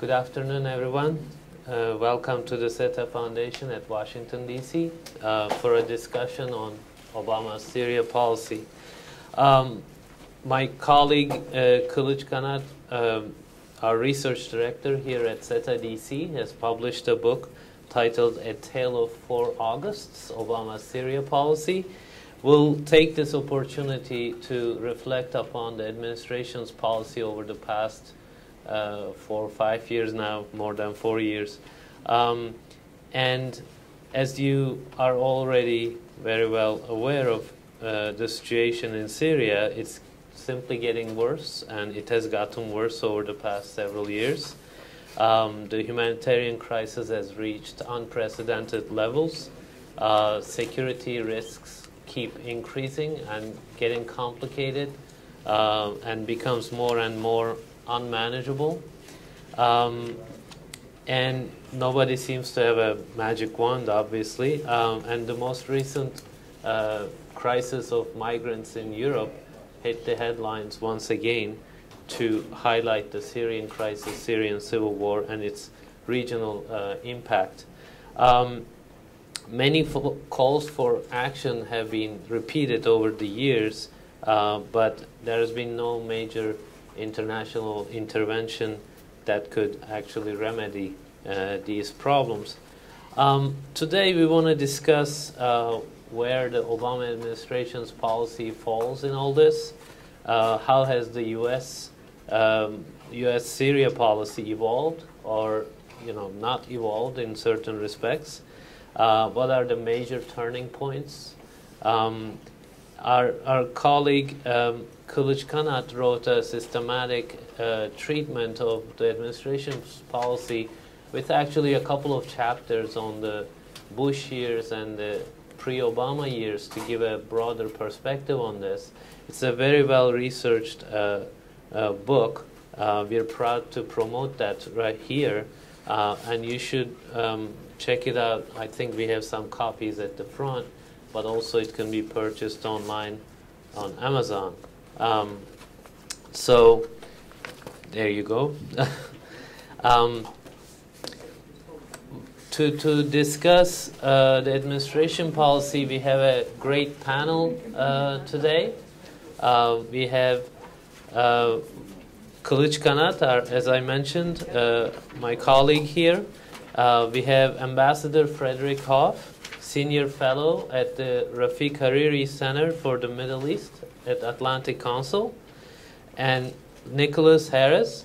Good afternoon, everyone. Welcome to the SETA Foundation at Washington, D.C. For a discussion on Obama's Syria policy. My colleague, Kılıç Kanat, our research director here at SETA D.C., has published a book titled A Tale of Four Augusts, Obama's Syria Policy. We'll take this opportunity to reflect upon the administration's policy over the past 4 or 5 years now, more than 4 years. And as you are already very well aware of the situation in Syria, it's simply getting worse, and it has gotten worse over the past several years. The humanitarian crisis has reached unprecedented levels. Security risks keep increasing and getting complicated and becomes more and more unmanageable. And nobody seems to have a magic wand, obviously. And the most recent crisis of migrants in Europe hit the headlines once again to highlight the Syrian crisis, Syrian civil war, and its regional impact. Many calls for action have been repeated over the years, but there has been no major international intervention that could actually remedy these problems. Today we want to discuss where the Obama administration's policy falls in all this. How has the U.S. Syria policy evolved, or not evolved in certain respects? What are the major turning points? Our colleague Kılıç Kanat wrote a systematic treatment of the administration's policy with actually a couple of chapters on the Bush years and the pre-Obama years to give a broader perspective on this. It's a very well-researched book. We're proud to promote that right here, and you should check it out. I think we have some copies at the front, but also it can be purchased online on Amazon. So there you go. To discuss the administration policy, we have a great panel today. We have Kılıç Kanat, as I mentioned, my colleague here. We have Ambassador Frederic Hof, Senior Fellow at the Rafiq Hariri Center for the Middle East at Atlantic Council, and Nicholas Heras.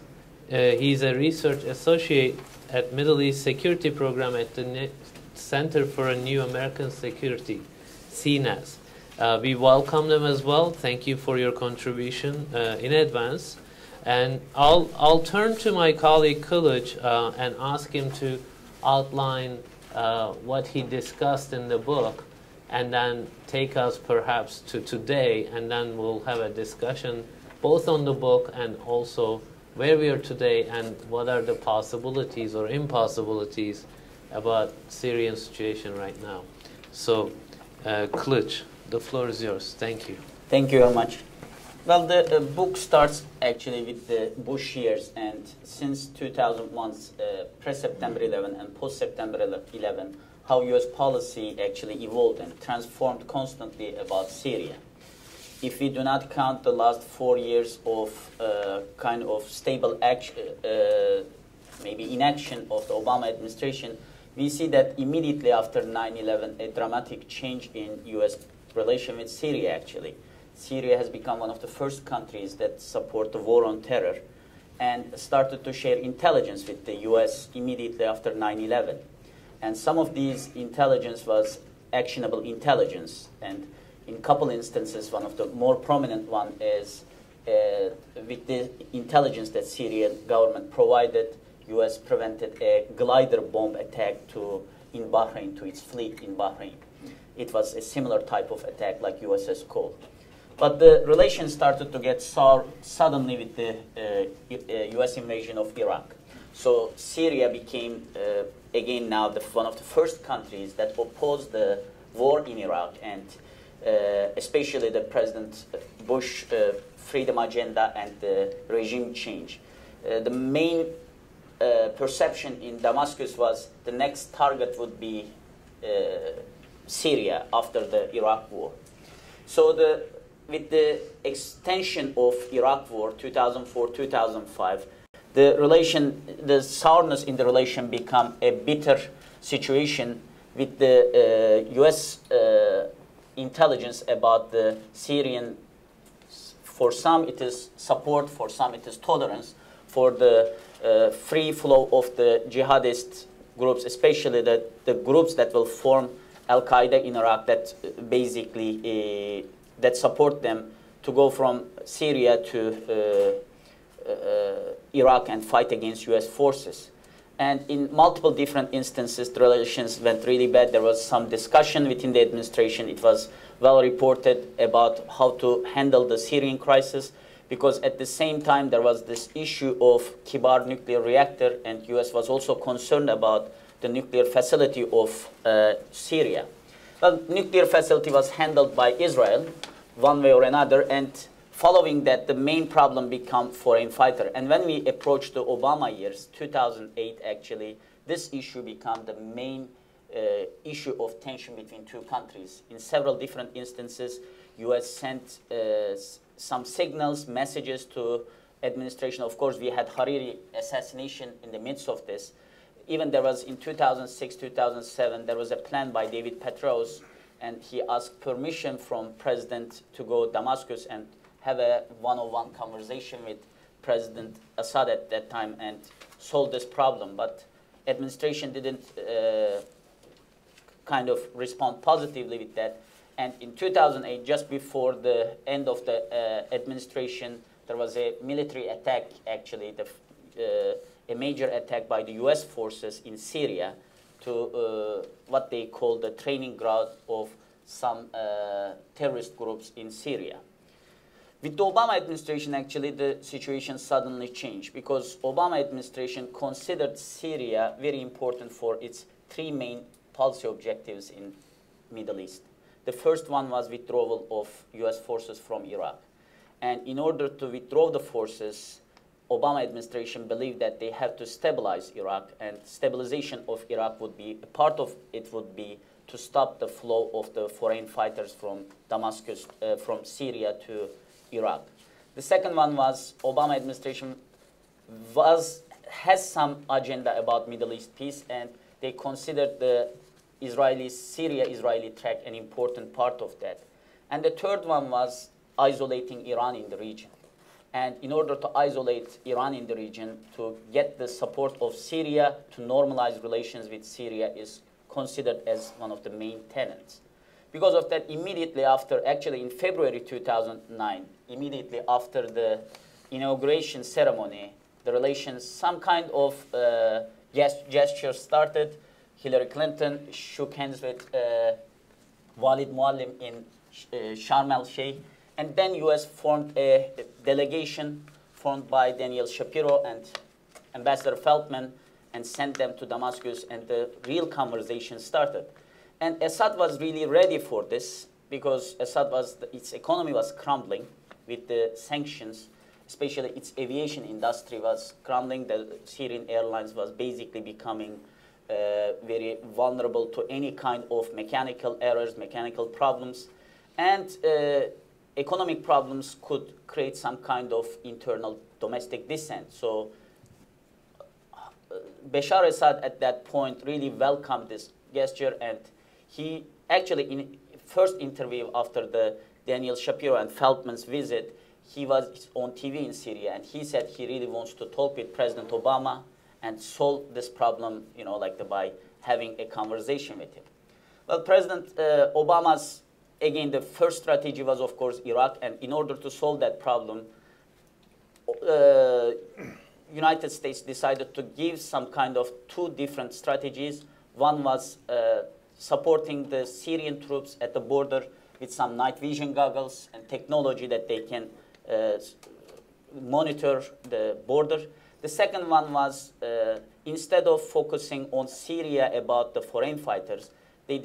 He's a research associate at Middle East Security Program at the Center for a New American Security, CNAS. We welcome them as well. Thank you for your contribution in advance. And I'll turn to my colleague Kılıç and ask him to outline what he discussed in the book, and then take us perhaps to today, and then we'll have a discussion both on the book and also where we are today and what are the possibilities or impossibilities about Syrian situation right now. So, Kılıç, the floor is yours. Thank you. Thank you very much. Well, the book starts actually with the Bush years, and since 2001, pre-September 11 and post-September 11, how U.S. policy actually evolved and transformed constantly about Syria. If we do not count the last 4 years of kind of stable action, maybe inaction of the Obama administration, we see that immediately after 9/11, a dramatic change in U.S. relation with Syria actually. Syria has become one of the first countries that support the war on terror and started to share intelligence with the U.S. immediately after 9/11. And some of these intelligence was actionable intelligence. And in a couple instances, one of the more prominent one is with the intelligence that Syrian government provided, U.S. prevented a glider bomb attack in Bahrain, to its fleet in Bahrain. It was a similar type of attack like USS Cole. But the relations started to get sour suddenly with the U.S. invasion of Iraq. So Syria became, again now, one of the first countries that opposed the war in Iraq, and especially the President Bush freedom agenda and the regime change. The main perception in Damascus was the next target would be Syria after the Iraq war. So with the extension of Iraq war 2004-2005, the sourness in the relation become a bitter situation with the U.S. Intelligence about the Syrian. For some it is support, for some it is tolerance for the free flow of the jihadist groups, especially the groups that will form Al-Qaeda in Iraq, that basically that support them to go from Syria to Iraq and fight against U.S. forces. And in multiple different instances, the relations went really bad. There was some discussion within the administration. It was well reported about how to handle the Syrian crisis, because at the same time, there was this issue of Kibar nuclear reactor, and U.S. was also concerned about the nuclear facility of Syria. Well, nuclear facility was handled by Israel, one way or another, and following that, the main problem became foreign fighter. And when we approach the Obama years, 2008 actually, this issue became the main issue of tension between two countries. In several different instances, U.S. sent some signals, messages to administration. Of course, we had Hariri assassination in the midst of this. Even there was in 2006, 2007, there was a plan by David Petraeus, and he asked permission from President to go to Damascus and have a one-on-one conversation with President Assad at that time and solve this problem. But administration didn't kind of respond positively with that. And in 2008, just before the end of the administration, there was a military attack, actually, a major attack by the U.S. forces in Syria to what they call the training ground of some terrorist groups in Syria. With the Obama administration, actually, the situation suddenly changed, because Obama administration considered Syria very important for its three main policy objectives in Middle East. The first one was withdrawal of U.S. forces from Iraq. And in order to withdraw the forces, Obama administration believed that they have to stabilize Iraq, and stabilization of Iraq would be, a part of it would be to stop the flow of the foreign fighters from Damascus, from Syria to Iraq. The second one was Obama administration has some agenda about Middle East peace, and they considered the Syria-Israeli track an important part of that. And the third one was isolating Iran in the region. And in order to isolate Iran in the region, to get the support of Syria to normalize relations with Syria is considered as one of the main tenets. Because of that, immediately after, actually in February 2009, immediately after the inauguration ceremony, the relations, some kind of gesture started. Hillary Clinton shook hands with Walid Muallim in Sharm el-Sheikh. And then U.S. formed a delegation formed by Daniel Shapiro and Ambassador Feltman and sent them to Damascus, and the real conversation started. And Assad was really ready for this, because Assad was, its economy was crumbling with the sanctions, especially its aviation industry was crumbling. The Syrian Airlines was basically becoming very vulnerable to any kind of mechanical errors, mechanical problems, and economic problems could create some kind of internal domestic dissent. So Bashar al-Assad at that point really welcomed this gesture, and he actually in first interview after the Daniel Shapiro and Feltman's visit, he was on TV in Syria, and he said he really wants to talk with President Obama and solve this problem, you know, like by having a conversation with him. Well, President Obama's, again, the first strategy was, of course, Iraq, and in order to solve that problem, United States decided to give some kind of two different strategies. One was supporting the Syrian troops at the border with some night vision goggles and technology that they can monitor the border. The second one was, instead of focusing on Syria about the foreign fighters, the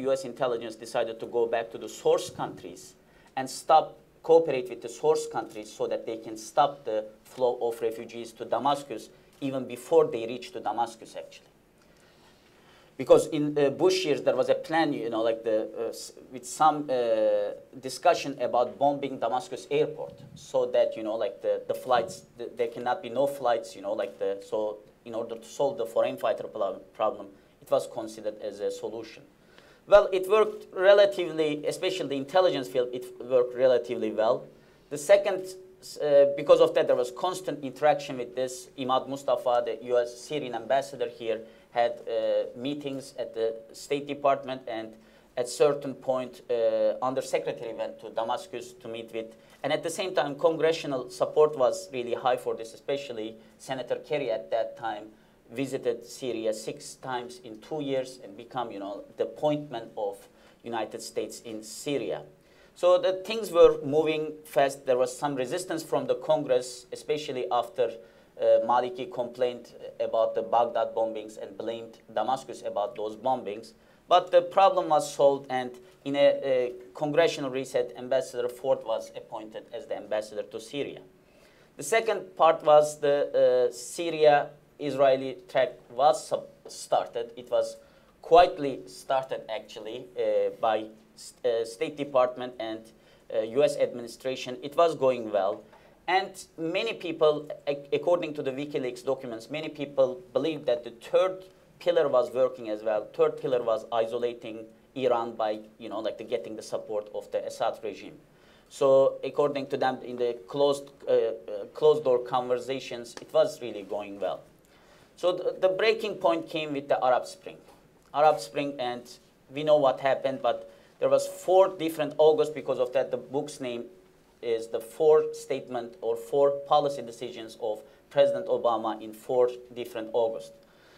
U.S. intelligence decided to go back to the source countries and stop cooperate with the source countries so that they can stop the flow of refugees to Damascus even before they reach to Damascus, actually. Because in Bush years, there was a plan, you know, like the, with some discussion about bombing Damascus airport so that, you know, like the flights, there cannot be no flights, you know, like the, so in order to solve the foreign fighter problem, it was considered as a solution. Well, it worked relatively, especially the intelligence field, it worked relatively well. The second, because of that, there was constant interaction with this. Imad Mustafa, the U.S. Syrian ambassador here, had meetings at the State Department, and at certain point, Undersecretary went to Damascus to meet with. And at the same time, congressional support was really high for this, especially Senator Kerry at that time visited Syria 6 times in 2 years and become, you know, the appointment of United States in Syria. So the things were moving fast. There was some resistance from the Congress, especially after Maliki complained about the Baghdad bombings and blamed Damascus about those bombings. But the problem was solved, and in a congressional reset, Ambassador Ford was appointed as the ambassador to Syria. The second part was the Syria-Israeli track was started. It was quietly started, actually, by State Department and U.S. administration. It was going well. And many people, according to the WikiLeaks documents, many people believed that the third pillar was working as well. Third pillar was isolating Iran by, you know, like the getting the support of the Assad regime. So according to them, in the closed-door conversations, it was really going well. So the breaking point came with the Arab Spring. Arab Spring, and we know what happened, but there was 4 different Augusts. Because of that, the book's name is the 4 statements or 4 policy decisions of President Obama in 4 different Augusts.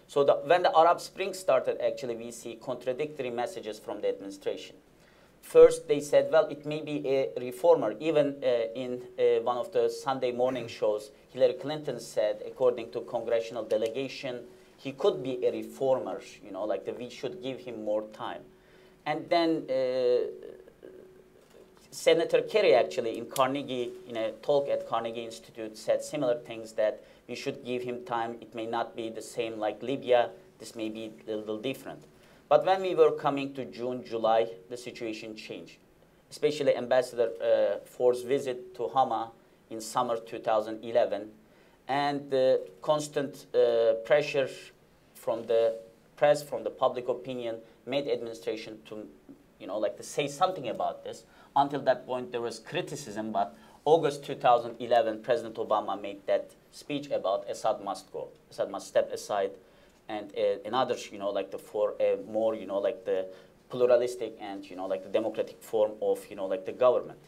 So when the Arab Spring started, actually, we see contradictory messages from the administration. First, they said, well, it may be a reformer. Even in one of the Sunday morning shows, Hillary Clinton said, according to congressional delegation, he could be a reformer, you know, like we should give him more time. And then Senator Kerry, actually, in Carnegie, in a talk at Carnegie Institute, said similar things, that we should give him time. It may not be the same like Libya. This may be a little different. But when we were coming to June, July, the situation changed, especially Ambassador Ford's visit to Hama in summer 2011, and the constant pressure from the press, from the public opinion, made administration to, you know, like to say something about this. Until that point, there was criticism, but August 2011, President Obama made that speech about Assad must go. Assad must step aside, and another, you know, like the for a more, you know, like the pluralistic and, you know, like the democratic form of, you know, like the government.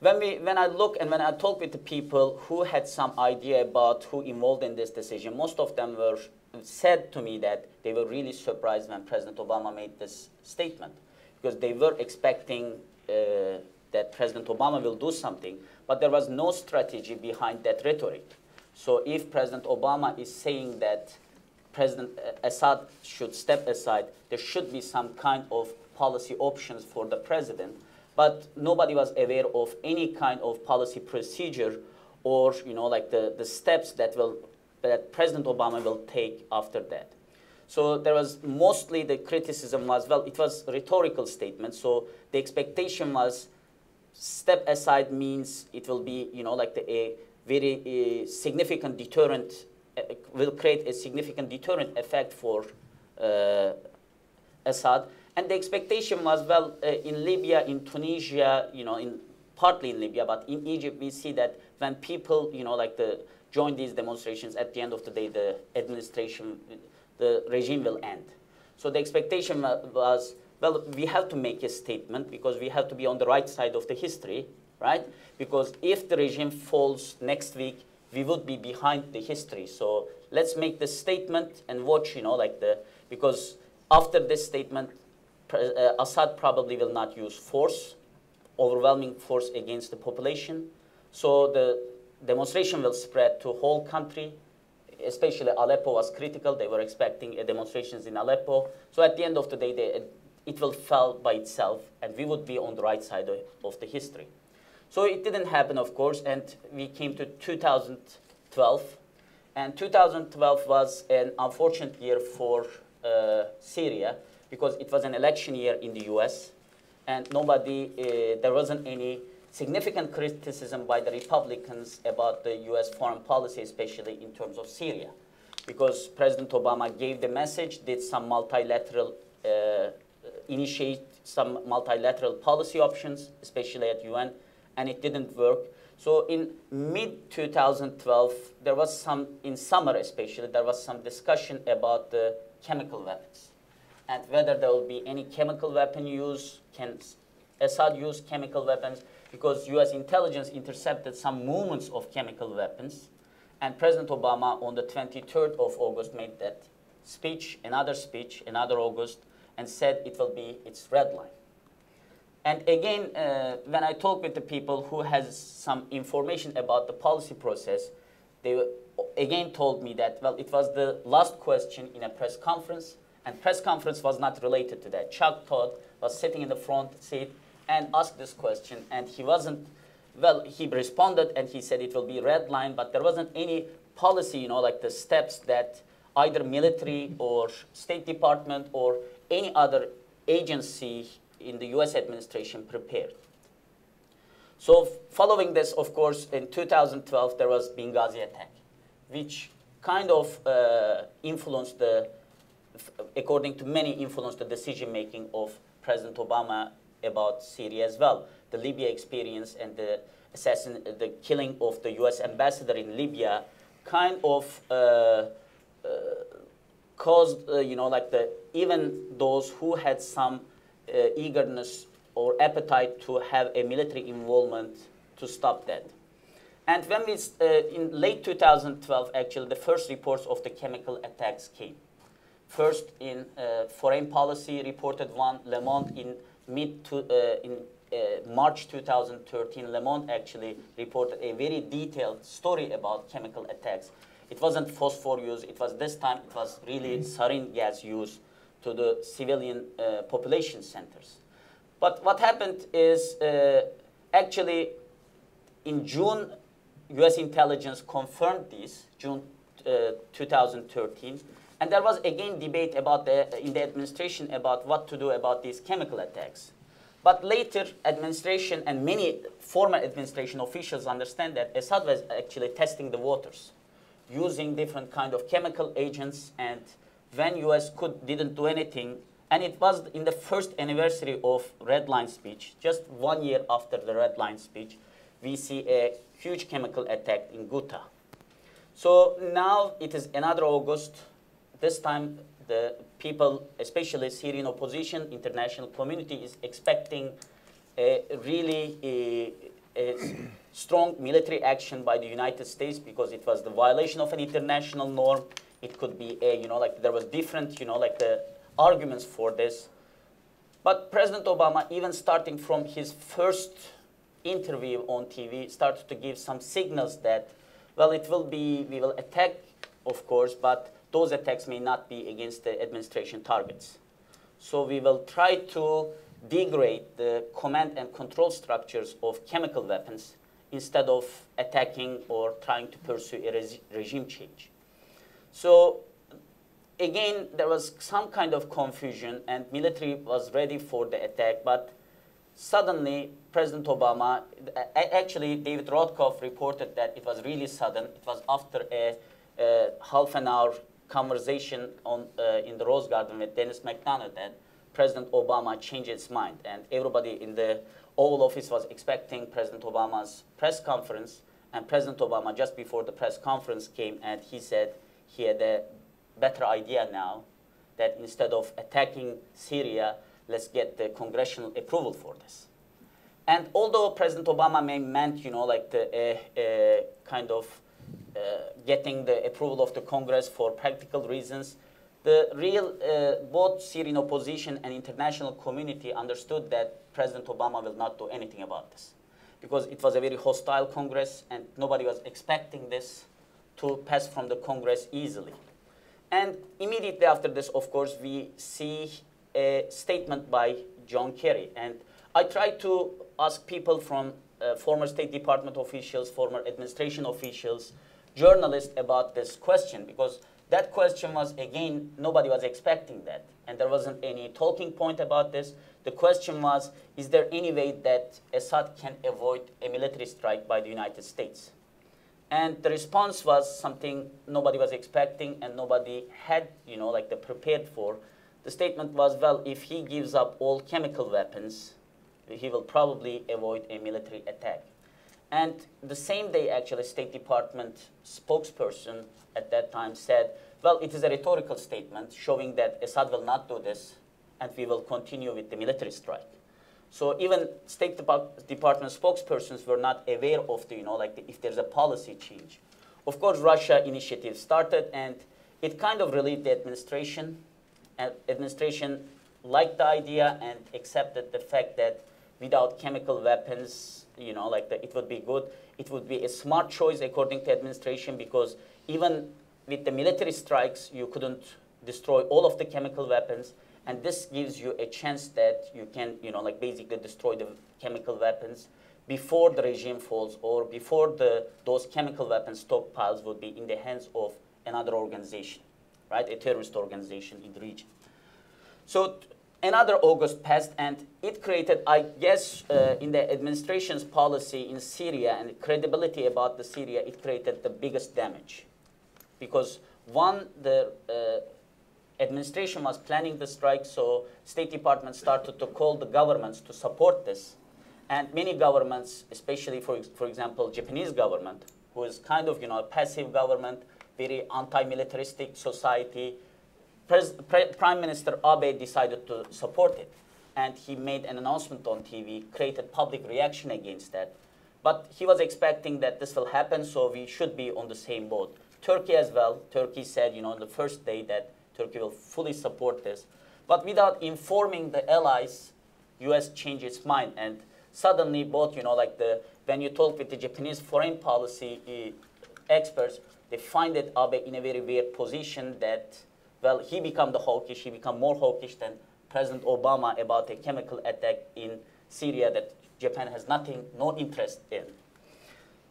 When I look and when I talk with the people who had some idea about who involved in this decision, most of them were said to me that they were really surprised when President Obama made this statement, because they were expecting that President Obama will do something, but there was no strategy behind that rhetoric. So if President Obama is saying that President Assad should step aside, there should be some kind of policy options for the president, but nobody was aware of any kind of policy procedure or, you know, like the steps that President Obama will take after that. So there was mostly the criticism was, well, it was a rhetorical statement. So the expectation was step aside means it will be, you know, like a very significant deterrent, will create a significant deterrent effect for Assad. And the expectation was, well, in Libya, in Tunisia, you know, partly in Libya, but in Egypt, we see that when people, you know, like join these demonstrations, at the end of the day, the administration, the regime will end. So the expectation was, well, we have to make a statement because we have to be on the right side of the history, right? Because if the regime falls next week, we would be behind the history. So let's make the statement and watch, you know, like because after this statement, Assad probably will not use force, overwhelming force against the population. So the demonstration will spread to whole country. Especially Aleppo was critical. They were expecting demonstrations in Aleppo. So at the end of the day, it will fall by itself, and we would be on the right side of the history. So it didn't happen, of course, and we came to 2012. And 2012 was an unfortunate year for Syria because it was an election year in the US, and there wasn't any significant criticism by the Republicans about the US foreign policy, especially in terms of Syria, because President Obama gave the message, did some multilateral initiate some multilateral policy options, especially at UN, and it didn't work. So in mid-2012, there was some, in summer especially, there was some discussion about the chemical weapons and whether there will be any chemical weapon use. Can Assad use chemical weapons? Because US intelligence intercepted some movements of chemical weapons. And President Obama, on the 23rd of August, made that speech, another August, and said it will be its red line. And again, when I talk with the people who has some information about the policy process, they again told me that, well, it was the last question in a press conference, and press conference was not related to that. Chuck Todd was sitting in the front seat and asked this question, and he wasn't, well, he responded and he said it will be red line, but there wasn't any policy, you know, like the steps that either military or State Department or any other agency in the US administration prepared. So following this, of course, in 2012, there was Benghazi attack, which kind of influenced the, according to many, influenced the decision-making of President Obama about Syria as well. The Libya experience and the killing of the US ambassador in Libya kind of caused, you know, like even those who had some eagerness or appetite to have a military involvement to stop that. And when we, in late 2012, actually, the first reports of the chemical attacks came. First in Foreign Policy reported one, Le Monde in March 2013, Le Monde actually reported a very detailed story about chemical attacks. It wasn't phosphor use, it was this time, it was really sarin gas use to the civilian population centers. But what happened is, actually, in June, US intelligence confirmed this, June 2013, and there was again debate about in the administration about what to do about these chemical attacks. But later, administration and many former administration officials understand that Assad was actually testing the waters, using different kind of chemical agents, and when US didn't do anything, and it was in the first anniversary of Red Line speech, just 1 year after the Red Line speech, we see a huge chemical attack in Ghouta. So now it is another August. This time the people, especially Syrian opposition, international community, is expecting a really strong military action by the United States because it was the violation of an international norm. It could be a, you know, like there was different, you know, like the arguments for this. But President Obama, even starting from his first interview on TV, started to give some signals that, well, it will be, we will attack, of course, but those attacks may not be against the administration targets. So we will try to degrade the command and control structures of chemical weapons instead of attacking or trying to pursue a regime change. So again, there was some kind of confusion and military was ready for the attack, but suddenly President Obama, actually David Rothkopf reported that it was really sudden. It was after a half an hour conversation on, in the Rose Garden with Dennis McDonough that President Obama changed his mind, and everybody in the Oval Office was expecting President Obama's press conference, and President Obama, just before the press conference came, and he said he had a better idea now, that instead of attacking Syria, let's get the congressional approval for this. And although President Obama may meant, you know, like the kind of getting the approval of the Congress for practical reasons, the real, both Syrian opposition and international community understood that President Obama will not do anything about this, because it was a very hostile Congress and nobody was expecting this to pass from the Congress easily. And immediately after this, of course, we see a statement by John Kerry. And I tried to ask people from former State Department officials, former administration officials, journalists about this question, because that question was, again, nobody was expecting that, and there wasn't any talking point about this. The question was, is there any way that Assad can avoid a military strike by the United States? And the response was something nobody was expecting and nobody had, you know, like, prepared for. The statement was, well, if he gives up all chemical weapons, he will probably avoid a military attack. And the same day, actually, State Department spokesperson at that time said, well, it is a rhetorical statement showing that Assad will not do this and we will continue with the military strike. So even State Department spokespersons were not aware of the, if there's a policy change. Of course, Russia initiative started, and it kind of relieved the administration. And administration liked the idea and accepted the fact that without chemical weapons, it would be good. It would be a smart choice, according to administration, because even with the military strikes, you couldn't destroy all of the chemical weapons. And this gives you a chance that you can, basically destroy the chemical weapons before the regime falls, or before those chemical weapons stockpiles would be in the hands of another organization, right? A terrorist organization in the region. So another August passed, and it created, I guess, in the administration's policy in Syria and credibility about the Syria, it created the biggest damage. Because one, the administration was planning the strike, so State Department started to call the governments to support this. And many governments, especially, for example, Japanese government, who is kind of, a passive government, very anti-militaristic society, Prime Minister Abe decided to support it. And he made an announcement on TV, created public reaction against that. But he was expecting that this will happen, so we should be on the same boat. Turkey as well. Turkey said, on the first day that Turkey will fully support this. But without informing the allies, U.S. changed its mind. And suddenly both, when you talk with the Japanese foreign policy experts, they find that Abe in a very weird position that, well, he became the hawkish, he became more hawkish than President Obama about a chemical attack in Syria that Japan has no interest in.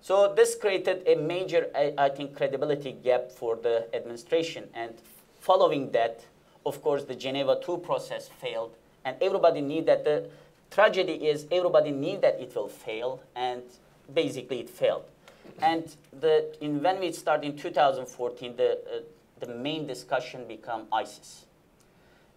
So this created a major, I think, credibility gap for the administration. And following that, of course, the Geneva II process failed, and everybody knew that the tragedy is everybody knew that it will fail, and basically it failed. And when we started in 2014, the main discussion became ISIS.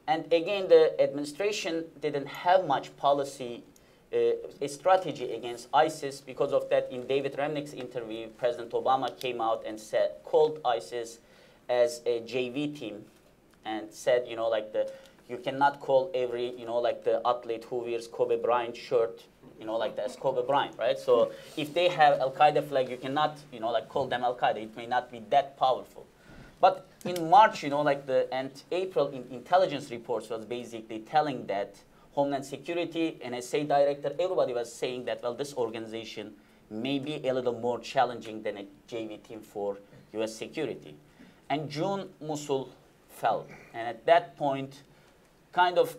And again, the administration didn't have much policy, a strategy against ISIS. Because of that, in David Remnick's interview, President Obama came out and said, called ISIS as a JV team, and said, you cannot call every, the athlete who wears Kobe Bryant shirt, as Kobe Bryant, right? So if they have Al-Qaeda flag, you cannot, call them Al-Qaeda. It may not be that powerful. But in March, and April, intelligence reports was basically telling that Homeland Security, NSA director, everybody was saying that, well, this organization may be a little more challenging than a JV team for U.S. security. And June, Mosul fell. And at that point, kind of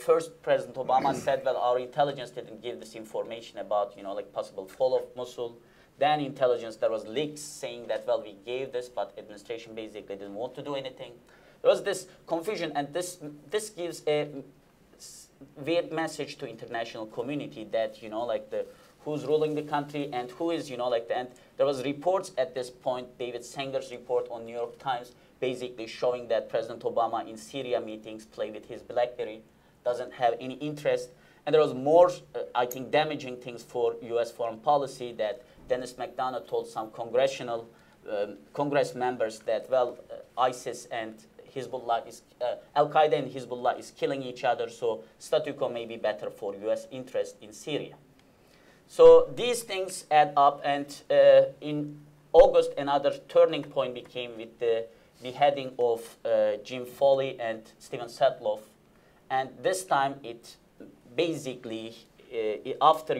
first President Obama said, well, our intelligence didn't give this information about, possible fall of Mosul. Then intelligence, there was leaks saying that, well, we gave this, but administration basically didn't want to do anything. There was this confusion, and this gives a weird message to international community that, who's ruling the country and who is, and there was reports at this point, David Sanger's report on New York Times, basically showing that President Obama in Syria meetings played with his BlackBerry, doesn't have any interest. And there was more, I think, damaging things for U.S. foreign policy that Dennis McDonough told some Congress members that, well, ISIS and Hezbollah is, Al-Qaeda and Hezbollah is killing each other, so statu quo may be better for U.S. interest in Syria. So these things add up, and in August, another turning point became with the beheading of Jim Foley and Steven Satloff. And this time it basically, after,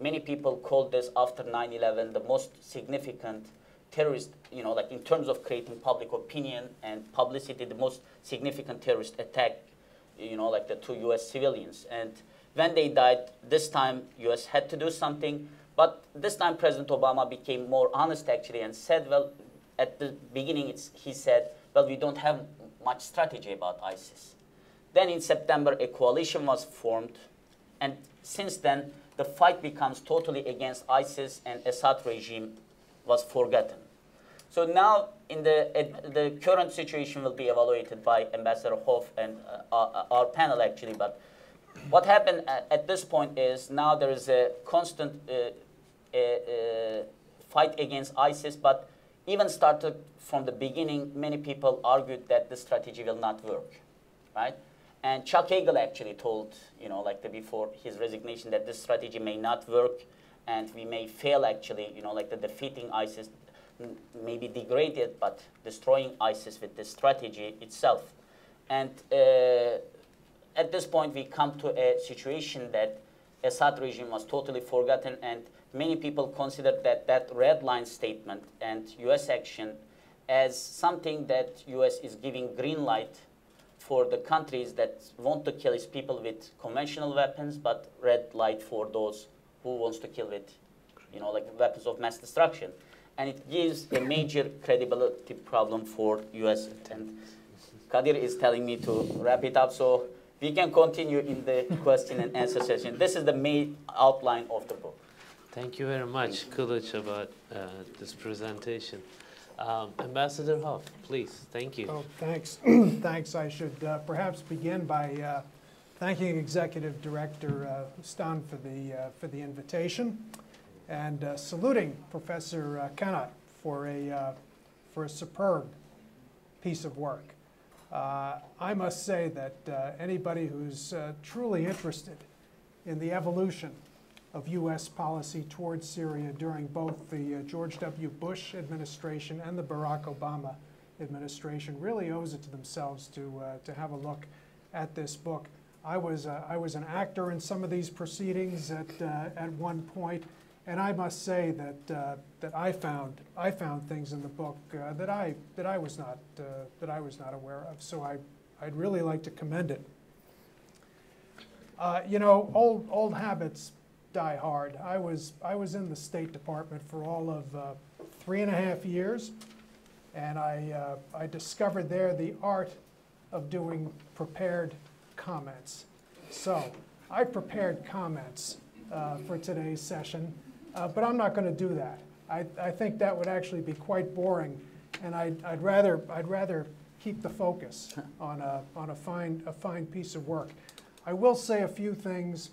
many people called this after 9/11 the most significant terrorist, in terms of creating public opinion and publicity, the most significant terrorist attack, to U.S. civilians. And When they died, this time U.S. had to do something. But this time President Obama became more honest, actually, and said, well, at the beginning he said, well, we don't have much strategy about ISIS. Then in September, a coalition was formed. And since then, the fight becomes totally against ISIS, and Assad regime was forgotten. So now in the current situation will be evaluated by Ambassador Hof and our panel, actually. But what happened at this point is now there is a constant fight against ISIS, but even started from the beginning, many people argued that the strategy will not work, right? And Chuck Hagel actually told, you know, like before his resignation, that this strategy may not work and we may fail, actually, you know, like the defeating ISIS, maybe degraded, but destroying ISIS with this strategy itself. And at this point, we come to a situation that Assad regime was totally forgotten, and many people considered that red line statement and U.S. action as something that U.S. is giving green light for the countries that want to kill its people with conventional weapons, but red light for those who wants to kill with, you know, like weapons of mass destruction. And it gives a major credibility problem for U.S. And Kadir is telling me to wrap it up, so we can continue in the question and answer session. This is the main outline of the book. Thank you very much, Kılıç, about this presentation. Ambassador Hof, please, thank you. Oh, thanks. Thanks. I should perhaps begin by thanking Executive Director Stan for the invitation, and saluting Professor Kanat for a superb piece of work. I must say that anybody who's truly interested in the evolution of U.S. policy towards Syria during both the George W. Bush administration and the Barack Obama administration really owes it to themselves to have a look at this book. I was an actor in some of these proceedings at one point, and I must say that I found things in the book that I was not aware of. So I'd really like to commend it. You know, old habits die hard. I was in the State Department for all of 3.5 years, and I discovered there the art of doing prepared comments. So I prepared comments for today's session, but I'm not going to do that. I think that would actually be quite boring, and I'd rather keep the focus on a fine piece of work. I will say a few things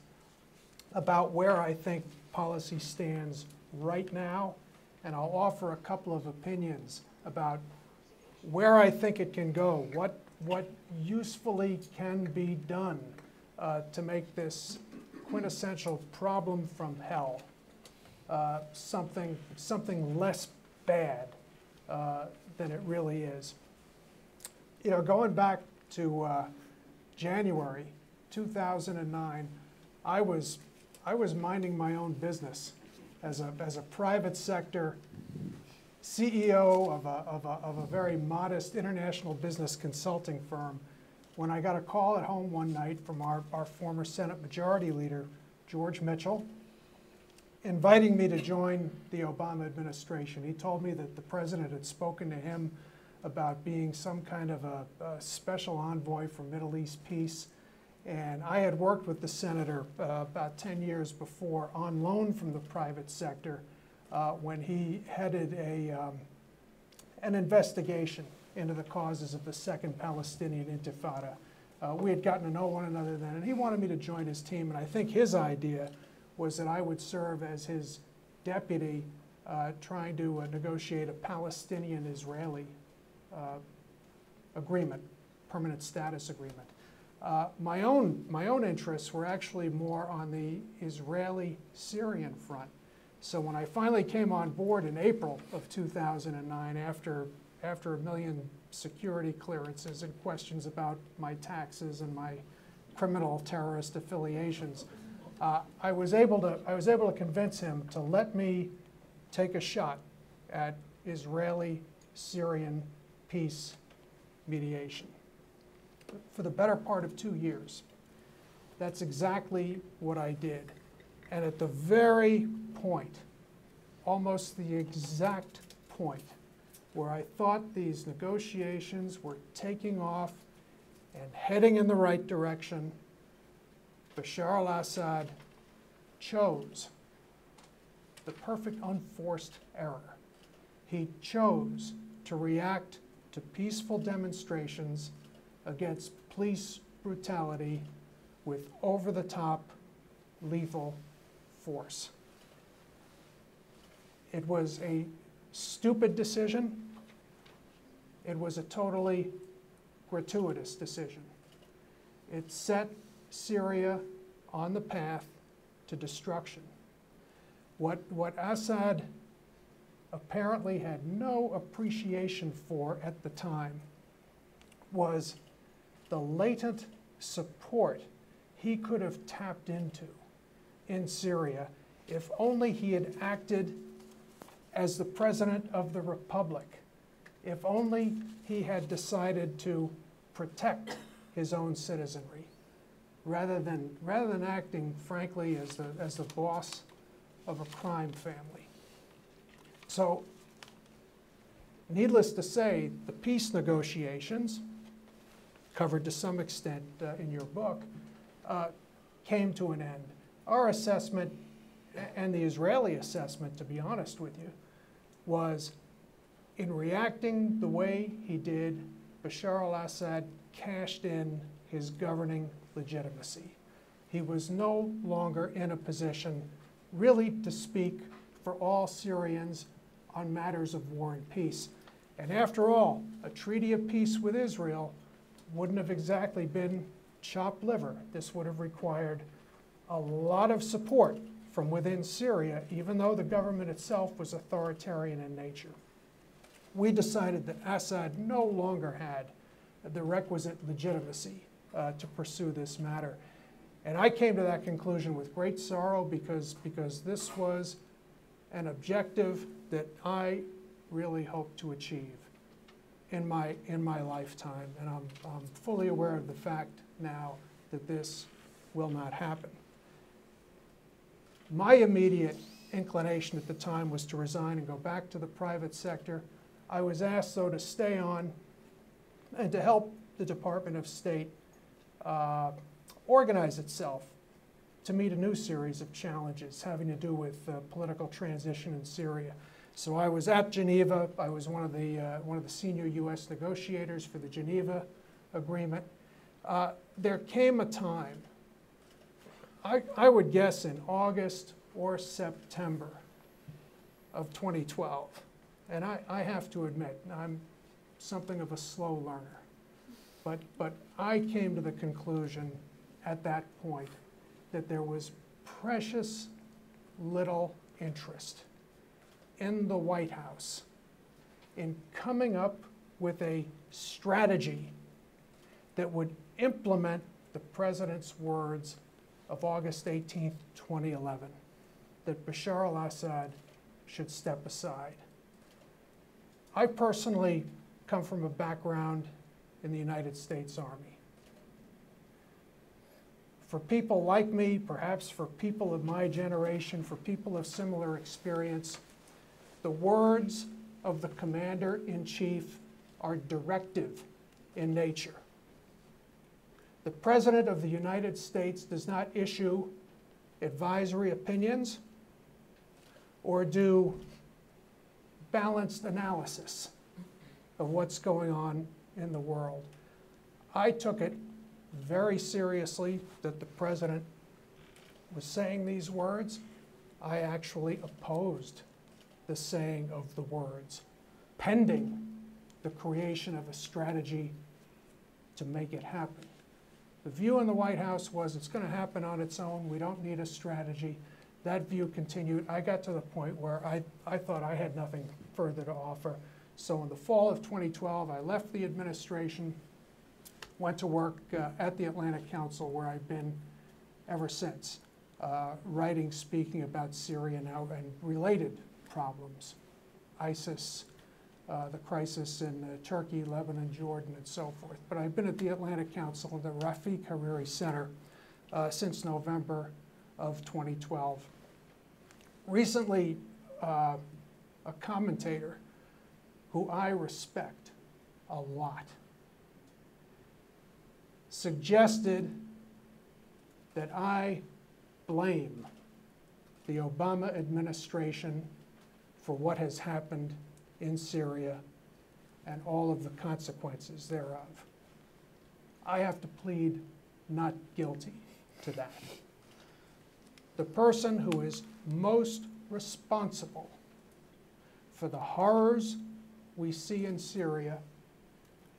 about where I think policy stands right now, and I'll offer a couple of opinions about where I think it can go, what usefully can be done to make this quintessential problem from hell something less bad than it really is. You know, going back to January 2009, I was minding my own business as a private sector CEO of a very modest international business consulting firm when I got a call at home one night from our former Senate Majority Leader, George Mitchell, inviting me to join the Obama administration. He told me that the president had spoken to him about being some kind of a special envoy for Middle East peace. And I had worked with the senator about 10 years before on loan from the private sector when he headed an investigation into the causes of the Second Palestinian Intifada. We had gotten to know one another then, and he wanted me to join his team. And I think his idea was that I would serve as his deputy trying to negotiate a Palestinian-Israeli agreement, permanent status agreement. My own interests were actually more on the Israeli-Syrian front. So when I finally came on board in April of 2009, after a million security clearances and questions about my taxes and my criminal terrorist affiliations, I was able to convince him to let me take a shot at Israeli-Syrian peace mediation for the better part of 2 years. That's exactly what I did. And at the very point, almost the exact point, where I thought these negotiations were taking off and heading in the right direction, Bashar al-Assad chose the perfect unforced error. He chose to react to peaceful demonstrations against police brutality with over-the-top lethal force. It was a stupid decision. It was a totally gratuitous decision. It set Syria on the path to destruction. What Assad apparently had no appreciation for at the time was the latent support he could have tapped into in Syria if only he had acted as the president of the republic, if only he had decided to protect his own citizenry, rather than acting, frankly, as the boss of a crime family. So, needless to say, the peace negotiations, covered to some extent in your book, came to an end. Our assessment, and the Israeli assessment, to be honest with you, was in reacting the way he did, Bashar al-Assad cashed in his governing legitimacy. He was no longer in a position really to speak for all Syrians on matters of war and peace. And after all, a treaty of peace with Israel wouldn't have exactly been chopped liver. This would have required a lot of support from within Syria, even though the government itself was authoritarian in nature. We decided that Assad no longer had the requisite legitimacy to pursue this matter. And I came to that conclusion with great sorrow because this was an objective that I really hoped to achieve in my lifetime. And I'm fully aware of the fact now that this will not happen. My immediate inclination at the time was to resign and go back to the private sector. I was asked, though, to stay on and to help the Department of State organize itself to meet a new series of challenges having to do with political transition in Syria. So I was at Geneva. I was one of the senior U.S. negotiators for the Geneva Agreement. There came a time, I would guess in August or September of 2012. And I have to admit, I'm something of a slow learner. But I came to the conclusion at that point that there was precious little interest in the White House in coming up with a strategy that would implement the president's words of August 18, 2011, that Bashar al-Assad should step aside. I personally come from a background in the United States Army. For people like me, perhaps for people of my generation, for people of similar experience, the words of the commander-in-chief are directive in nature. The President of the United States does not issue advisory opinions or do balanced analysis of what's going on in the world. I took it very seriously that the President was saying these words. I actually opposed the saying of the words, pending the creation of a strategy to make it happen. The view in the White House was it's going to happen on its own. We don't need a strategy. That view continued. I got to the point where I thought I had nothing further to offer. So in the fall of 2012, I left the administration, went to work at the Atlantic Council, where I've been ever since, writing, speaking about Syria now and related problems, ISIS, the crisis in Turkey, Lebanon, Jordan, and so forth. But I've been at the Atlantic Council, the Rafiq Hariri Center, since November of 2012. Recently, a commentator who I respect a lot suggested that I blame the Obama administration for what has happened in Syria and all of the consequences thereof. I have to plead not guilty to that. The person who is most responsible for the horrors we see in Syria,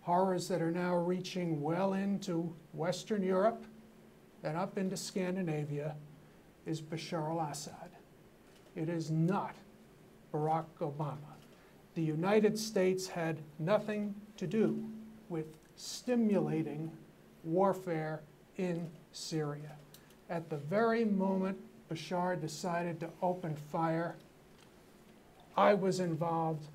horrors that are now reaching well into Western Europe and up into Scandinavia, is Bashar al-Assad. It is not Barack Obama. The United States had nothing to do with stimulating warfare in Syria. At the very moment Bashar decided to open fire, I was involved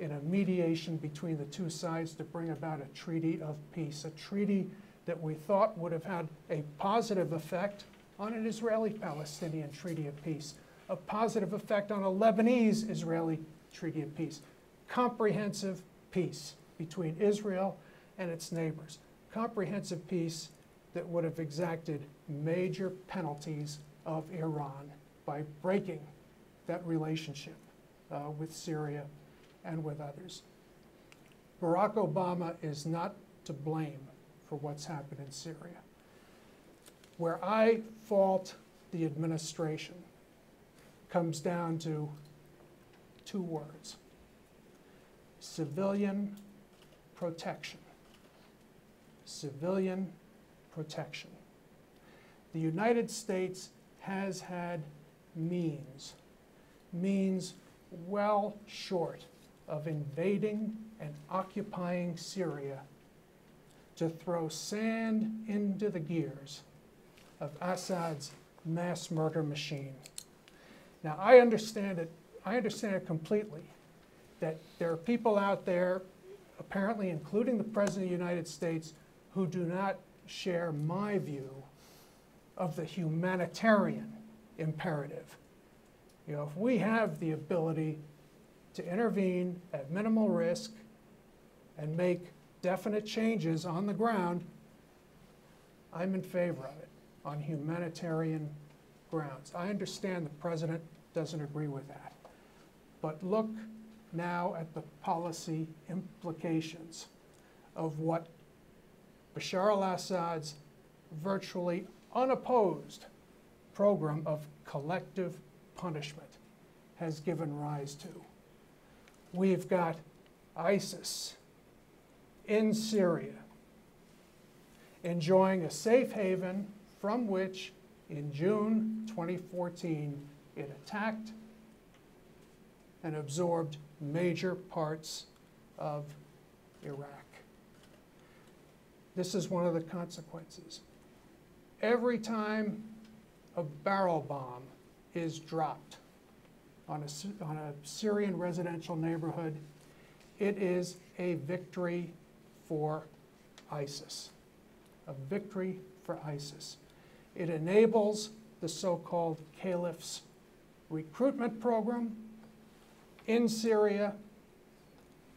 in a mediation between the two sides to bring about a treaty of peace, a treaty that we thought would have had a positive effect on an Israeli-Palestinian treaty of peace, a positive effect on a Lebanese-Israeli treaty of peace, comprehensive peace between Israel and its neighbors, comprehensive peace that would have exacted major penalties of Iran by breaking that relationship with Syria and with others. Barack Obama is not to blame for what's happened in Syria. Where I fault the administration comes down to two words: civilian protection. Civilian protection. The United States has had means well short of invading and occupying Syria to throw sand into the gears of Assad's mass murder machine. Now, I understand it completely, that there are people out there, apparently including the President of the United States, who do not share my view of the humanitarian imperative. You know, if we have the ability to intervene at minimal risk and make definite changes on the ground, I'm in favor of it on humanitarian grounds. I understand the President doesn't agree with that. But look now at the policy implications of what Bashar al-Assad's virtually unopposed program of collective punishment has given rise to. We've got ISIS in Syria enjoying a safe haven from which, in June 2014, it attacked and absorbed major parts of Iraq. This is one of the consequences. Every time a barrel bomb is dropped on a Syrian residential neighborhood, it is a victory for ISIS. A victory for ISIS. It enables the so-called caliph's recruitment program in Syria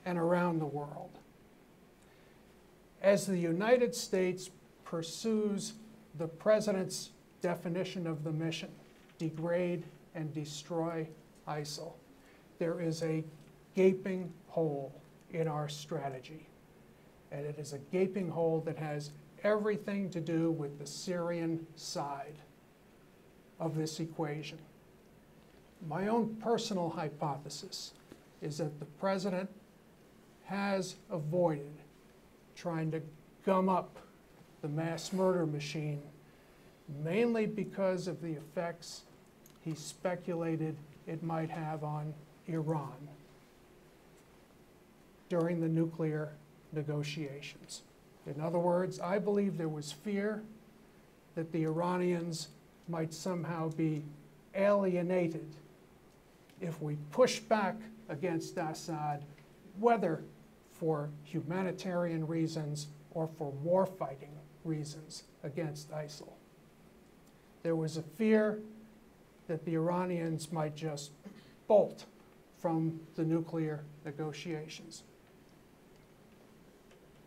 and around the world. As the United States pursues the President's definition of the mission, degrade and destroy ISIL, there is a gaping hole in our strategy. And it is a gaping hole that has everything to do with the Syrian side of this equation. My own personal hypothesis is that the President has avoided trying to gum up the mass murder machine, mainly because of the effects he speculated it might have on Iran during the nuclear negotiations. In other words, I believe there was fear that the Iranians might somehow be alienated if we push back against Assad, whether for humanitarian reasons or for war fighting reasons against ISIL. There was a fear that the Iranians might just bolt from the nuclear negotiations.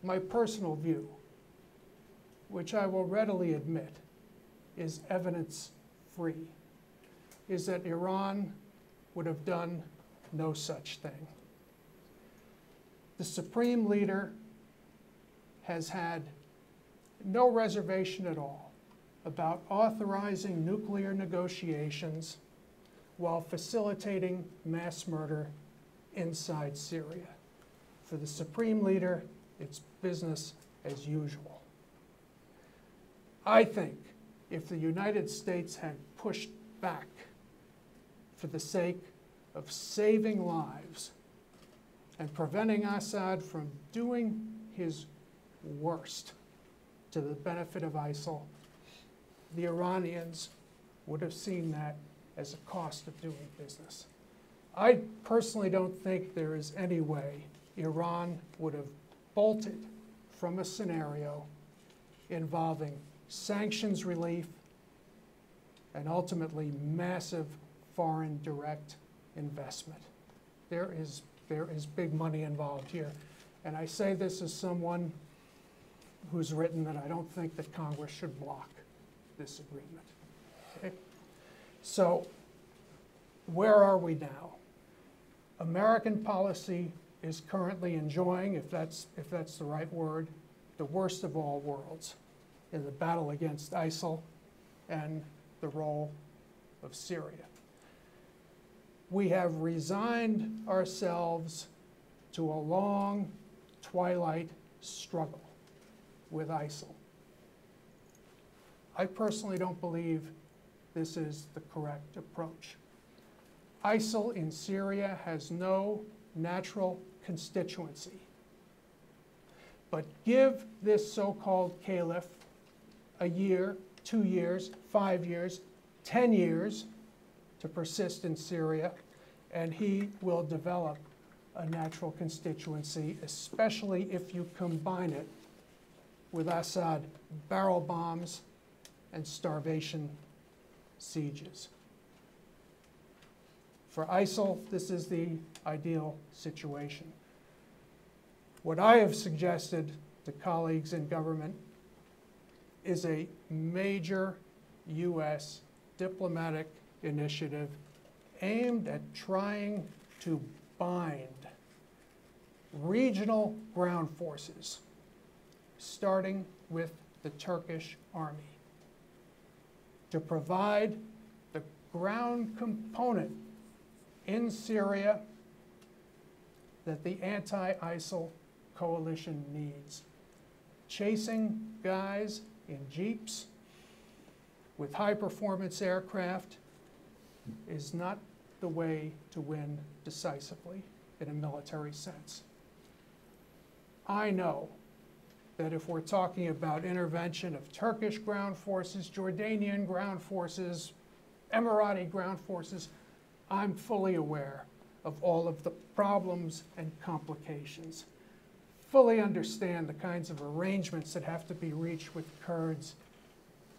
My personal view, which I will readily admit is evidence-free, is that Iran would have done no such thing. The Supreme Leader has had no reservation at all about authorizing nuclear negotiations while facilitating mass murder inside Syria. For the Supreme Leader, it's business as usual. I think if the United States had pushed back for the sake of saving lives and preventing Assad from doing his worst to the benefit of ISIL, the Iranians would have seen that as a cost of doing business. I personally don't think there is any way Iran would have bolted from a scenario involving sanctions relief and ultimately massive foreign direct investment. There is big money involved here. And I say this as someone who's written that I don't think that Congress should block this agreement. Okay? So where are we now? American policy is currently enjoying, if that's the right word, the worst of all worlds in the battle against ISIL and the role of Syria. We have resigned ourselves to a long twilight struggle with ISIL. I personally don't believe this is the correct approach. ISIL in Syria has no natural constituency. But give this so-called caliph a year, 2 years, 5 years, 10 years to persist in Syria, and he will develop a natural constituency, especially if you combine it with Assad barrel bombs and starvation sieges. For ISIL, this is the ideal situation. What I have suggested to colleagues in government is a major U.S. diplomatic initiative aimed at trying to bind regional ground forces, starting with the Turkish army, to provide the ground component in Syria that the anti-ISIL coalition needs, chasing guys in jeeps with high-performance aircraft is not the way to win decisively in a military sense. I know that if we're talking about intervention of Turkish ground forces, Jordanian ground forces, Emirati ground forces, I'm fully aware of all of the problems and complications. Fully understand the kinds of arrangements that have to be reached with Kurds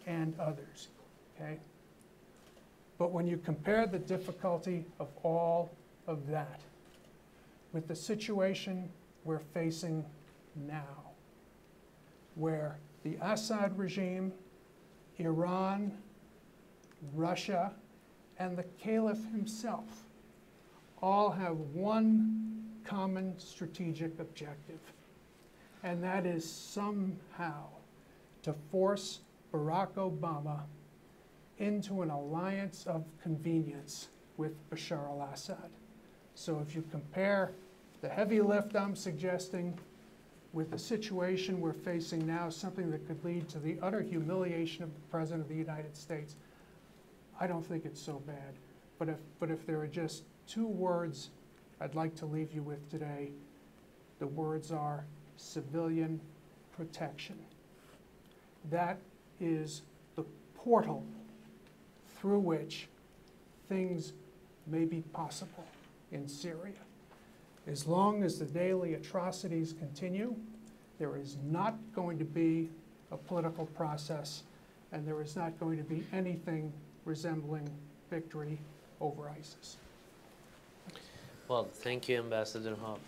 and others, okay? But when you compare the difficulty of all of that with the situation we're facing now, where the Assad regime, Iran, Russia, and the Caliph himself all have one common strategic objective, and that is somehow to force Barack Obama into an alliance of convenience with Bashar al-Assad. So if you compare the heavy lift I'm suggesting with the situation we're facing now, something that could lead to the utter humiliation of the President of the United States, I don't think it's so bad. But if there are just two words I'd like to leave you with today, the words are civilian protection. That is the portal through which things may be possible in Syria. As long as the daily atrocities continue, there is not going to be a political process and there was not going to be anything resembling victory over ISIS. Well, thank you, Ambassador Hof.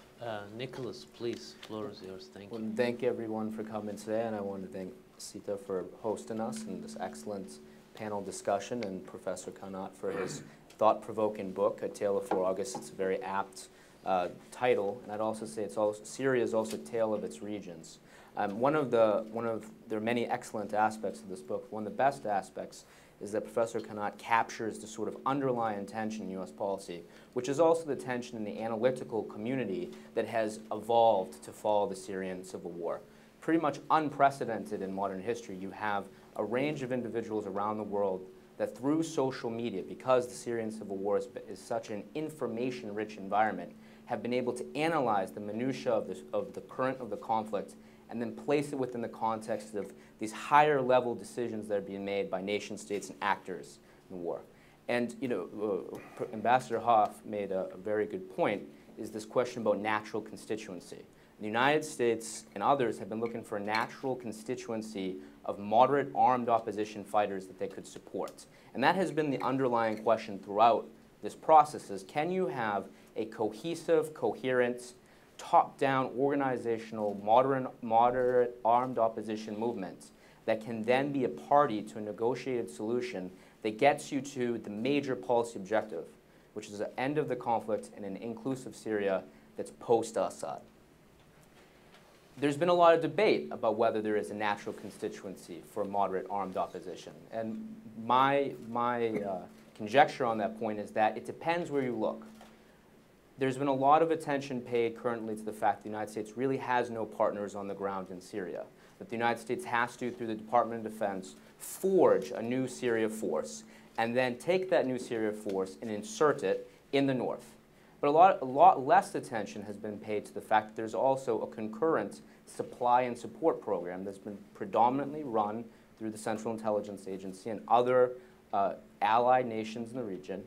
Nicholas, please, floor is yours. Thank you. Well, thank everyone for coming today, and I want to thank SETA for hosting us and this excellent panel discussion, and Professor Kanat for his thought-provoking book, A Tale of Four Augusts. It's a very apt title, and I'd also say it's also, Syria is also a tale of its regions. There are many excellent aspects of this book. One of the best aspects is that Professor Kanat captures the sort of underlying tension in U.S. policy, which is also the tension in the analytical community that has evolved to follow the Syrian civil war. Pretty much unprecedented in modern history, you have a range of individuals around the world that through social media, because the Syrian civil war is such an information-rich environment, have been able to analyze the minutiae of the current of the conflict and then place it within the context of these higher-level decisions that are being made by nation-states and actors in the war. And you know, Ambassador Hof made a very good point, is this question about natural constituency. The United States and others have been looking for a natural constituency of moderate armed opposition fighters that they could support. And that has been the underlying question throughout this process, is can you have a cohesive, coherent, top-down, organizational, moderate armed opposition movement that can then be a party to a negotiated solution that gets you to the major policy objective, which is the end of the conflict and an inclusive Syria that's post-Assad. There's been a lot of debate about whether there is a natural constituency for moderate armed opposition. And my conjecture on that point is that it depends where you look. There's been a lot of attention paid currently to the fact that the United States really has no partners on the ground in Syria, that the United States has to, through the Department of Defense, forge a new Syria force, and then take that new Syria force and insert it in the north. But a lot less attention has been paid to the fact that there's also a concurrent supply and support program that's been predominantly run through the Central Intelligence Agency and other allied nations in the region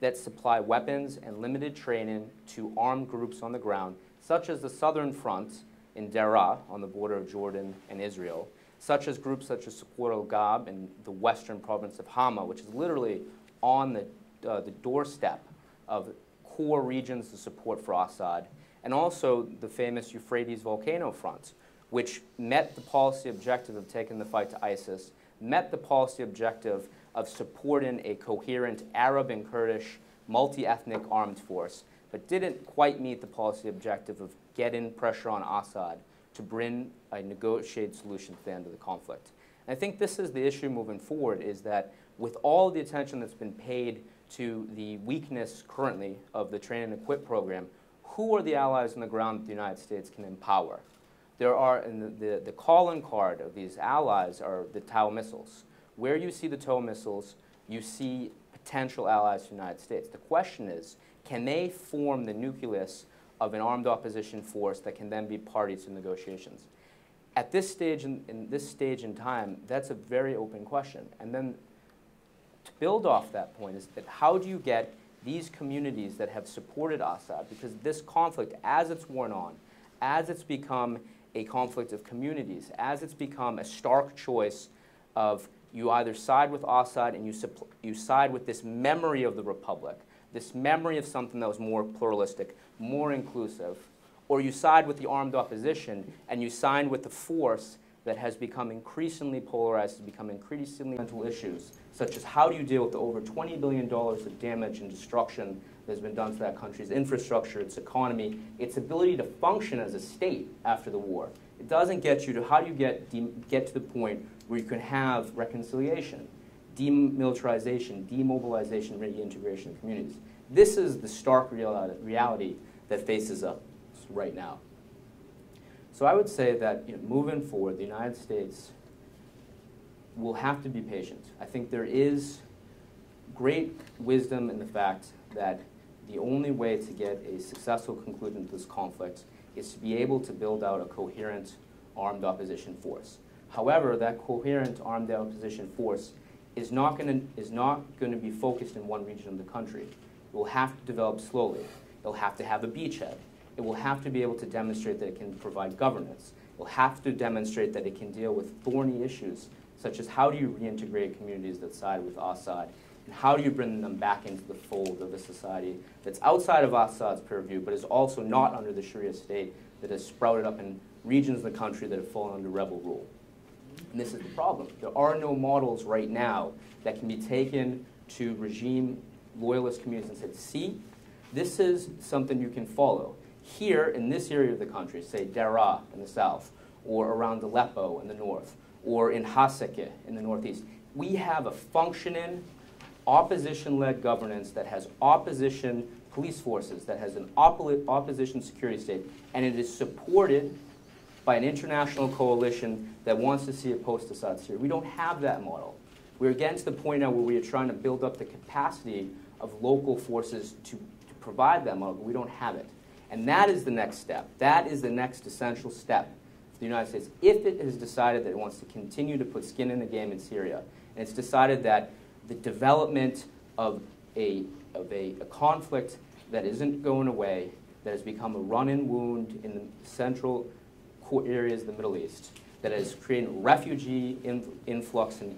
that supply weapons and limited training to armed groups on the ground, such as the Southern Front in Deraa on the border of Jordan and Israel, such as groups such as Saqur al-Ghab in the western province of Hama, which is literally on the doorstep of core regions to support for Assad, and also the famous Euphrates volcano front, which met the policy objective of taking the fight to ISIS, met the policy objective of supporting a coherent Arab and Kurdish multi-ethnic armed force, but didn't quite meet the policy objective of getting pressure on Assad to bring a negotiated solution to the end of the conflict. And I think this is the issue moving forward, is that with all the attention that's been paid to the weakness currently of the train and equip program, who are the allies on the ground that the United States can empower? There are, and the calling card of these allies are the TOW missiles. Where you see the TOW missiles, you see potential allies to the United States. The question is, can they form the nucleus of an armed opposition force that can then be party to negotiations? At this stage in time, that's a very open question. And then to build off that point is that how do you get these communities that have supported Assad, because this conflict, as it's worn on, as it's become a conflict of communities, as it's become a stark choice of you either side with Assad and you side with this memory of the republic, this memory of something that was more pluralistic, more inclusive, or you side with the armed opposition and you side with the force that has become increasingly polarized, to become increasingly mental issues, such as how do you deal with the over $20 billion of damage and destruction that has been done to that country's infrastructure, its economy, its ability to function as a state after the war. It doesn't get you to how do you get to the point where you can have reconciliation, demilitarization, demobilization, reintegration of communities. This is the stark reality that faces us right now. So I would say that, you know, moving forward, the United States will have to be patient. I think there is great wisdom in the fact that the only way to get a successful conclusion to this conflict is to be able to build out a coherent armed opposition force. However, that coherent armed opposition force is not going to be focused in one region of the country. It will have to develop slowly. It will have to have a beachhead. It will have to be able to demonstrate that it can provide governance. It will have to demonstrate that it can deal with thorny issues such as how do you reintegrate communities that side with Assad, and how do you bring them back into the fold of a society that's outside of Assad's purview, but is also not under the Sharia state that has sprouted up in regions of the country that have fallen under rebel rule. And this is the problem. There are no models right now that can be taken to regime loyalist communities and said, see, this is something you can follow. Here, in this area of the country, say Deraa in the south, or around Aleppo in the north, or in Hasakah in the northeast, we have a functioning, opposition-led governance that has opposition police forces, that has an opposition security state, and it is supported by an international coalition that wants to see a post-Assad Syria. We don't have that model. We're getting to the point now where we are trying to build up the capacity of local forces to provide that model, but we don't have it. And that is the next step. That is the next essential step for the United States. If it has decided that it wants to continue to put skin in the game in Syria, and it's decided that the development of a conflict that isn't going away, that has become a run-in wound in the central core areas of the Middle East, that has created refugee influx in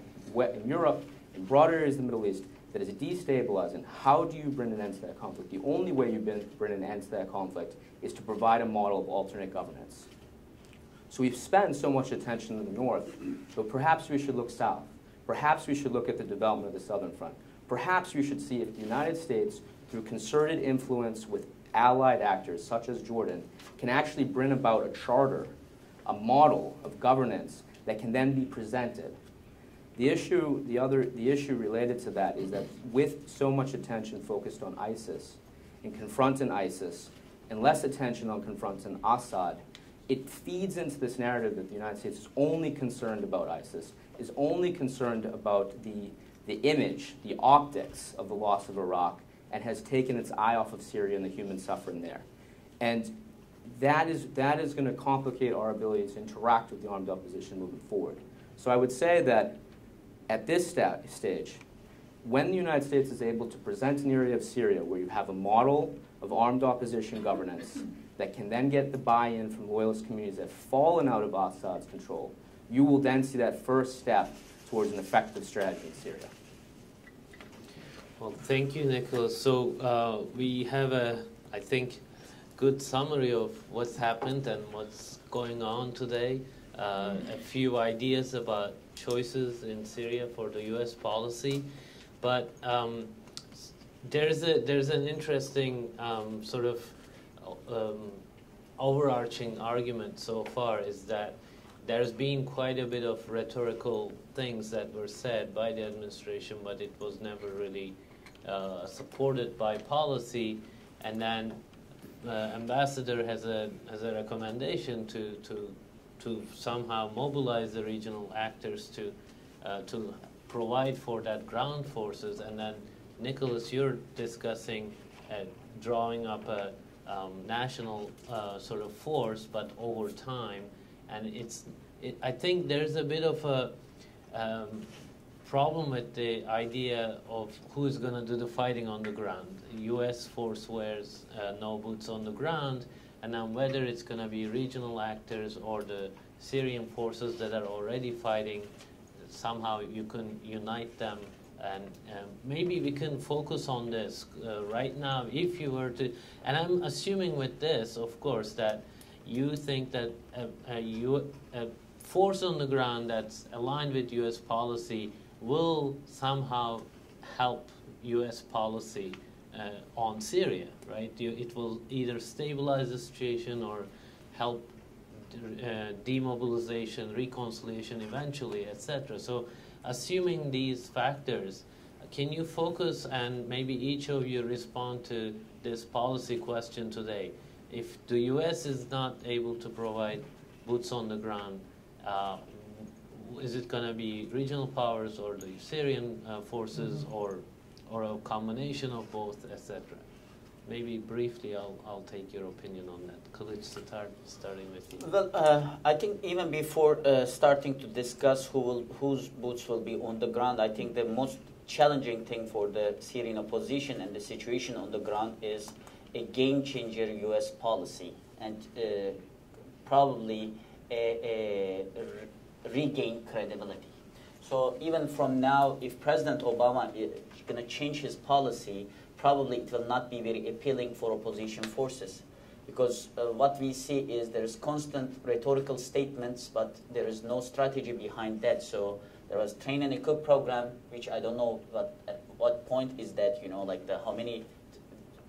Europe, in broader areas of the Middle East, that is destabilizing. How do you bring an end to that conflict? The only way you bring an end to that conflict is to provide a model of alternate governance. So we've spent so much attention in the north, so perhaps we should look south. Perhaps we should look at the development of the Southern Front. Perhaps we should see if the United States, through concerted influence with allied actors such as Jordan, can actually bring about a charter, a model of governance that can then be presented. The issue related to that is that with so much attention focused on ISIS and confronting ISIS, and less attention on confronting Assad, it feeds into this narrative that the United States is only concerned about ISIS, is only concerned about the image, the optics of the loss of Iraq, and has taken its eye off of Syria and the human suffering there. And that is going to complicate our ability to interact with the armed opposition moving forward. So I would say that at this stage, when the United States is able to present an area of Syria where you have a model of armed opposition governance that can then get the buy-in from loyalist communities that have fallen out of Assad's control, you will then see that first step towards an effective strategy in Syria. Well, thank you, Nicholas. So we have a, I think, good summary of what's happened and what's going on today. A few ideas about choices in Syria for the U.S. policy, but there's an interesting sort of overarching argument so far is that there's been quite a bit of rhetorical things that were said by the administration, but it was never really supported by policy. And then the ambassador has a recommendation to somehow mobilize the regional actors to provide for that ground forces. And then, Nicholas, you're discussing drawing up a national sort of force, but over time. And I think there's a bit of a problem with the idea of who's going to do the fighting on the ground. The U.S. force wears no boots on the ground. And then whether it's going to be regional actors or the Syrian forces that are already fighting, somehow you can unite them. And maybe we can focus on this right now if you were to. And I'm assuming with this, of course, that you think that a force on the ground that's aligned with U.S. policy will somehow help U.S. policy on Syria, right? It will either stabilize the situation or help demobilization, reconciliation eventually, etc. So assuming these factors, can you focus and maybe each of you respond to this policy question today? If the U.S. is not able to provide boots on the ground, is it going to be regional powers or the Syrian forces, mm-hmm. or a combination of both, etc.? Maybe briefly, I'll take your opinion on that. Kılıç, starting with you. Well, I think even before starting to discuss whose boots will be on the ground, I think the most challenging thing for the Syrian opposition and the situation on the ground is a game-changer U.S. policy and probably a regain credibility. So even from now, if President Obama is going to change his policy, probably it will not be very appealing for opposition forces. Because what we see is there is constant rhetorical statements, but there is no strategy behind that. So there was train and equip program, which I don't know at what point is that, you know, like how many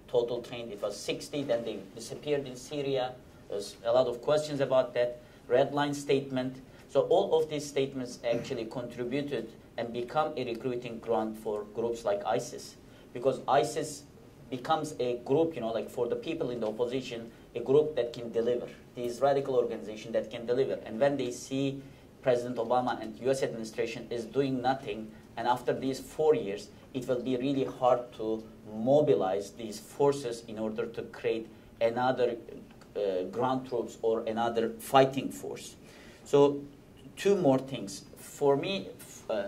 total trained. It was 60, then they disappeared in Syria. There's a lot of questions about that. Red line statement. So all of these statements actually contributed and become a recruiting ground for groups like ISIS. Because ISIS becomes a group, you know, like for the people in the opposition, a group that can deliver, these radical organizations that can deliver. And when they see President Obama and US administration is doing nothing, and after these 4 years, it will be really hard to mobilize these forces in order to create another ground troops or another fighting force. So two more things. For me,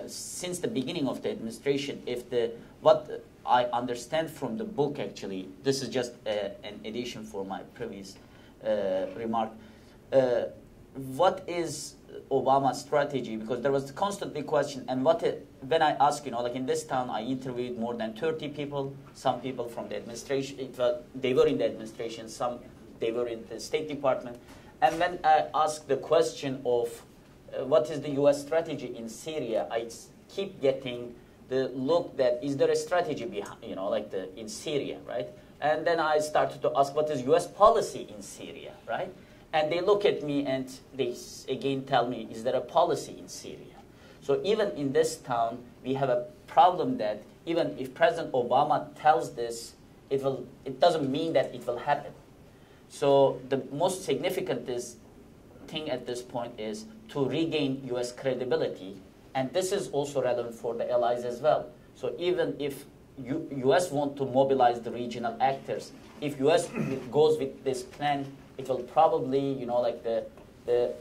since the beginning of the administration, what I understand from the book, actually, this is just an addition for my previous remark. What is Obama's strategy? Because there was constantly question, and when I ask, you know, like in this town, I interviewed more than 30 people, some people from the administration, they were in the administration, some they were in the State Department. And when I ask the question of what is the U.S. strategy in Syria, I keep getting the look that is there a strategy behind, you know, like in Syria, right? And then I started to ask what is U.S. policy in Syria, right? And they look at me and they again tell me, is there a policy in Syria? So even in this town, we have a problem that even if President Obama tells this, it doesn't mean that it will happen. So the most significant thing at this point is to regain U.S. credibility. And this is also relevant for the allies as well. So even if U.S. want to mobilize the regional actors, if U.S. goes with this plan, it will probably, you know, like the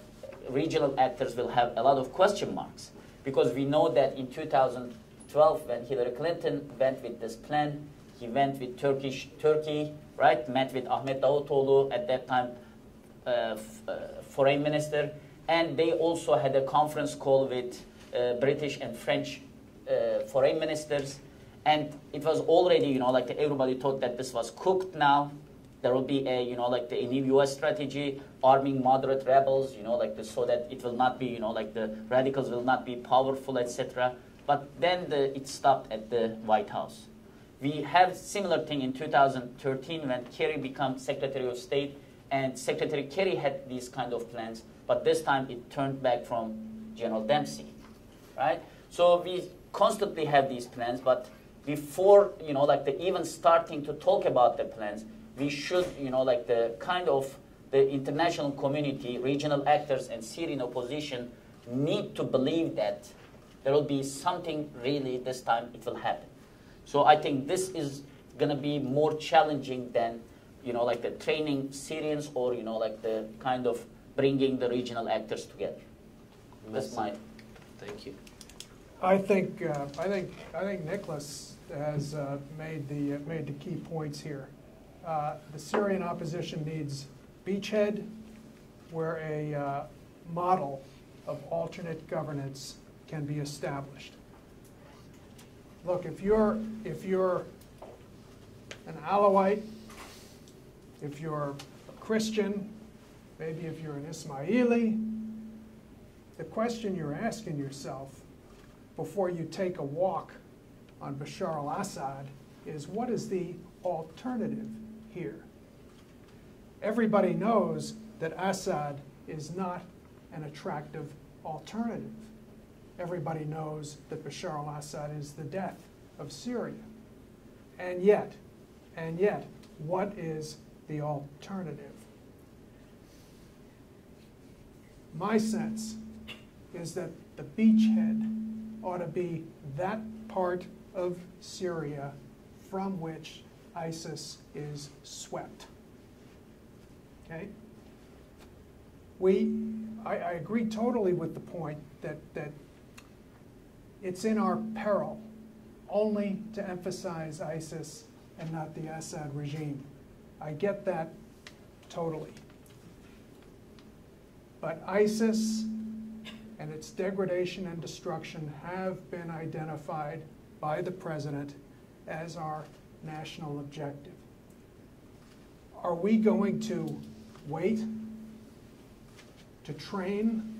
regional actors will have a lot of question marks. Because we know that in 2012, when Hillary Clinton went with this plan, he went with Turkey, right? Met with Ahmet Davutoğlu, at that time foreign minister. And they also had a conference call with British and French foreign ministers. And it was already, you know, like everybody thought that this was cooked now. There will be a, you know, like a new U.S. strategy, arming moderate rebels, you know, like this, so that it will not be, you know, like the radicals will not be powerful, etc. But then it stopped at the White House. We have similar thing in 2013 when Kerry became Secretary of State, and Secretary Kerry had these kind of plans, but this time it turned back from General Dempsey, right? So we constantly have these plans, but before, you know, like even starting to talk about the plans, we should, you know, like the international community, regional actors, and Syrian opposition need to believe that there will be something really this time it will happen. So I think this is going to be more challenging than, you know, like the training Syrians or, you know, like the kind of bringing the regional actors together. That's my. Thank you. I think Nicholas has made the key points here. The Syrian opposition needs beachhead, where a model of alternate governance can be established. Look, if you're an Alawite, if you're a Christian, maybe if you're an Ismaili, the question you're asking yourself before you take a walk on Bashar al-Assad is, what is the alternative here? Everybody knows that Assad is not an attractive alternative. Everybody knows that Bashar al-Assad is the death of Syria. And yet, what is the alternative? My sense is that the beachhead ought to be that part of Syria from which ISIS is swept. Okay? I agree totally with the point that it's in our peril only to emphasize ISIS and not the Assad regime. I get that totally. But ISIS and its degradation and destruction have been identified by the president as our national objective. Are we going to wait to train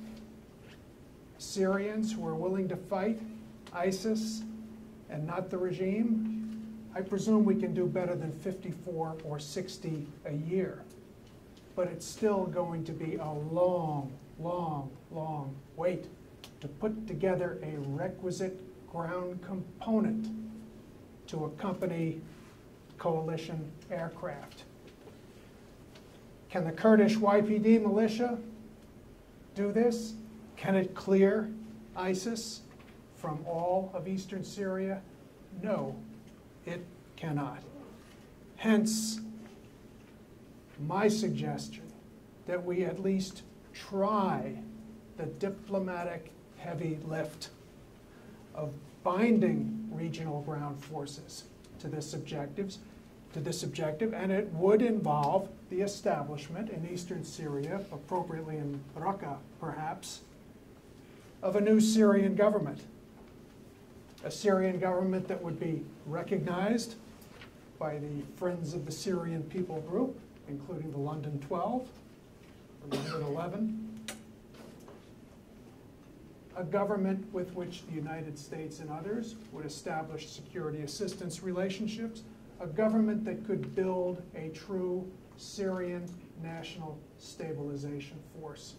Syrians who are willing to fight ISIS and not the regime? I presume we can do better than 54 or 60 a year, but it's still going to be a long, long, long wait to put together a requisite ground component to accompany coalition aircraft. Can the Kurdish YPG militia do this? Can it clear ISIS from all of eastern Syria? No, it cannot. Hence, my suggestion that we at least try the diplomatic heavy lift of binding regional ground forces to this objective, and it would involve the establishment in eastern Syria, appropriately in Raqqa perhaps, of a new Syrian government. A Syrian government that would be recognized by the Friends of the Syrian People group, including the London 12, the London 11. A government with which the United States and others would establish security assistance relationships. A government that could build a true Syrian national stabilization force.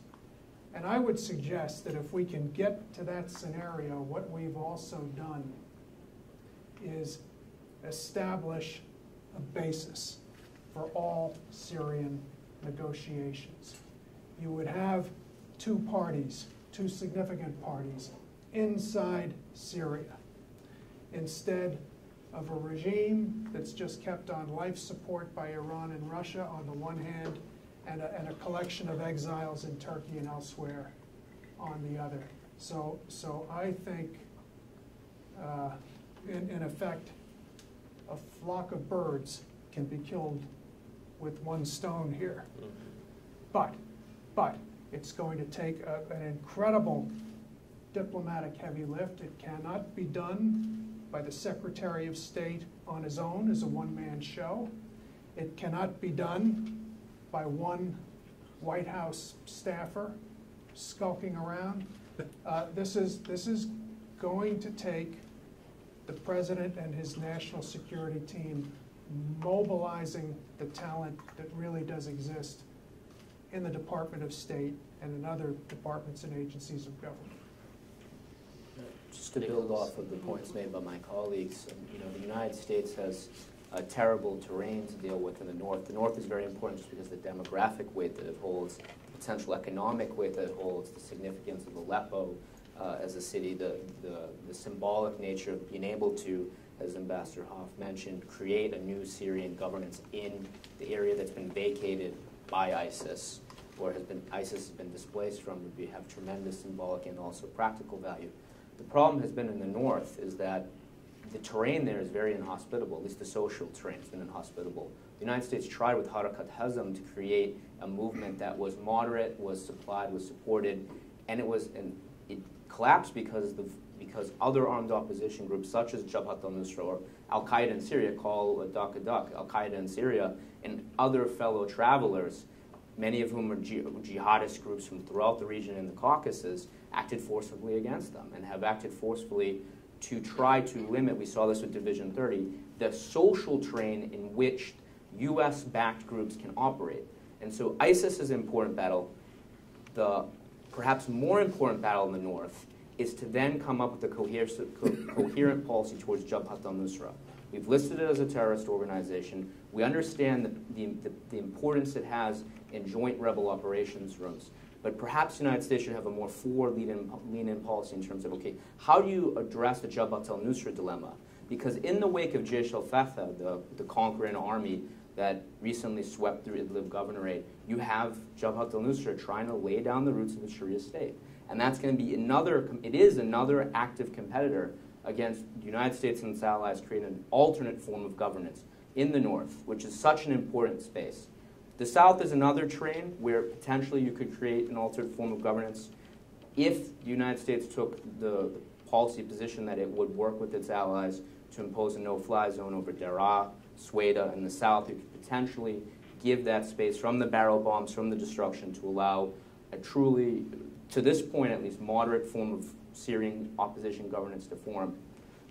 And I would suggest that if we can get to that scenario, what we've also done is establish a basis for all Syrian negotiations. You would have two parties, two significant parties, inside Syria, instead of a regime that's just kept on life support by Iran and Russia on the one hand, and a collection of exiles in Turkey and elsewhere on the other. So I think, in effect, a flock of birds can be killed with one stone here. But it's going to take an incredible diplomatic heavy lift. It cannot be done by the Secretary of State on his own as a one-man show. It cannot be done by one White House staffer skulking around. This is going to take the president and his national security team mobilizing the talent that really does exist in the Department of State and in other departments and agencies of government. Just to build off of the points made by my colleagues, the United States has a terrible terrain to deal with in the North. The North is very important just because of the demographic weight that it holds, the potential economic weight that it holds, the significance of Aleppo as a city, the symbolic nature of being able to, as Ambassador Hof mentioned, create a new Syrian governance in the area that's been vacated by ISIS, or ISIS has been displaced from. We have tremendous symbolic and also practical value. The problem has been in the North is that the terrain there is very inhospitable, at least the social terrain has been inhospitable. The United States tried with Harakat Hazm to create a movement that was moderate, was supplied, was supported, and it collapsed because other armed opposition groups such as Jabhat al-Nusra or Al-Qaeda in Syria, call Dak-a-Dak, Al-Qaeda in Syria, and other fellow travelers, many of whom are jihadist groups from throughout the region and the Caucasus, acted forcefully against them and have acted forcefully to try to limit, we saw this with Division 30, the social terrain in which US-backed groups can operate. And so ISIS is an important battle. The perhaps more important battle in the North is to then come up with a coherent policy towards Jabhat al-Nusra. We've listed it as a terrorist organization. We understand the importance it has in joint rebel operations rooms. But perhaps the United States should have a more forward lean-in policy in terms of, okay, how do you address the Jabhat al-Nusra dilemma? Because in the wake of Jaysh al-Fatah, the conquering army that recently swept through Idlib governorate, you have Jabhat al-Nusra trying to lay down the roots of the Sharia state. And that's going to be another active competitor against the United States and its allies creating an alternate form of governance in the North, which is such an important space. The South is another terrain where potentially you could create an altered form of governance. if the United States took the policy position that it would work with its allies to impose a no-fly zone over Deraa, Swada, and the South, it could potentially give that space from the barrel bombs, from the destruction, to allow a truly, to this point at least, moderate form of Syrian opposition governance to form.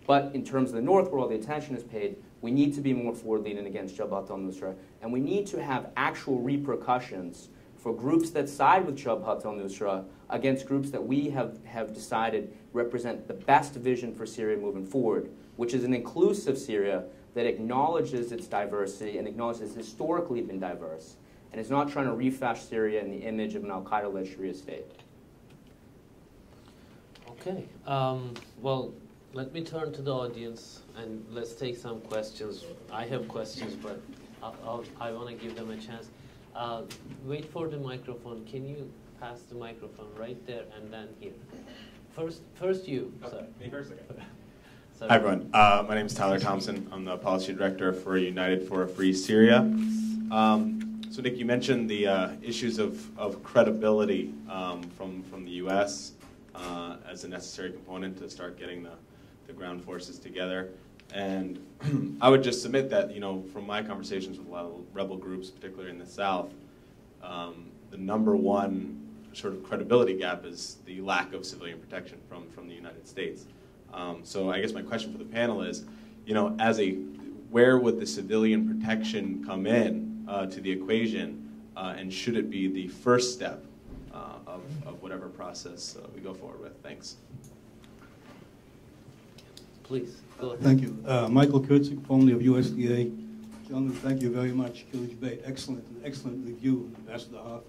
But in terms of the North, where all the attention is paid, we need to be more forward-leaning against Jabhat al-Nusra, and we need to have actual repercussions for groups that side with Jabhat al-Nusra against groups that we have decided represent the best vision for Syria moving forward, which is an inclusive Syria that acknowledges its diversity and acknowledges it's historically been diverse, and is not trying to refash Syria in the image of an al-Qaeda-led Sharia state. Okay. Well, let me turn to the audience, and let's take some questions. I have questions, but I want to give them a chance. Wait for the microphone. Can you pass the microphone right there and then here? First you. Oh, sorry. Me first, okay. Sorry. Hi, everyone. My name is Tyler Thompson. I'm the policy director for United for a Free Syria. So, Nick, you mentioned the issues of credibility from the U.S. As a necessary component to start getting the ground forces together. And I would just submit that, you know, from my conversations with a lot of rebel groups, particularly in the South, the number one sort of credibility gap is the lack of civilian protection from the United States. So I guess my question for the panel is, you know, where would the civilian protection come in to the equation, and should it be the first step of whatever process we go forward with? Thanks. Please. Thank you. Michael Kurtzik, formerly of USDA. Gentlemen, thank you very much. Kilij Bey, excellent review, Ambassador Hof.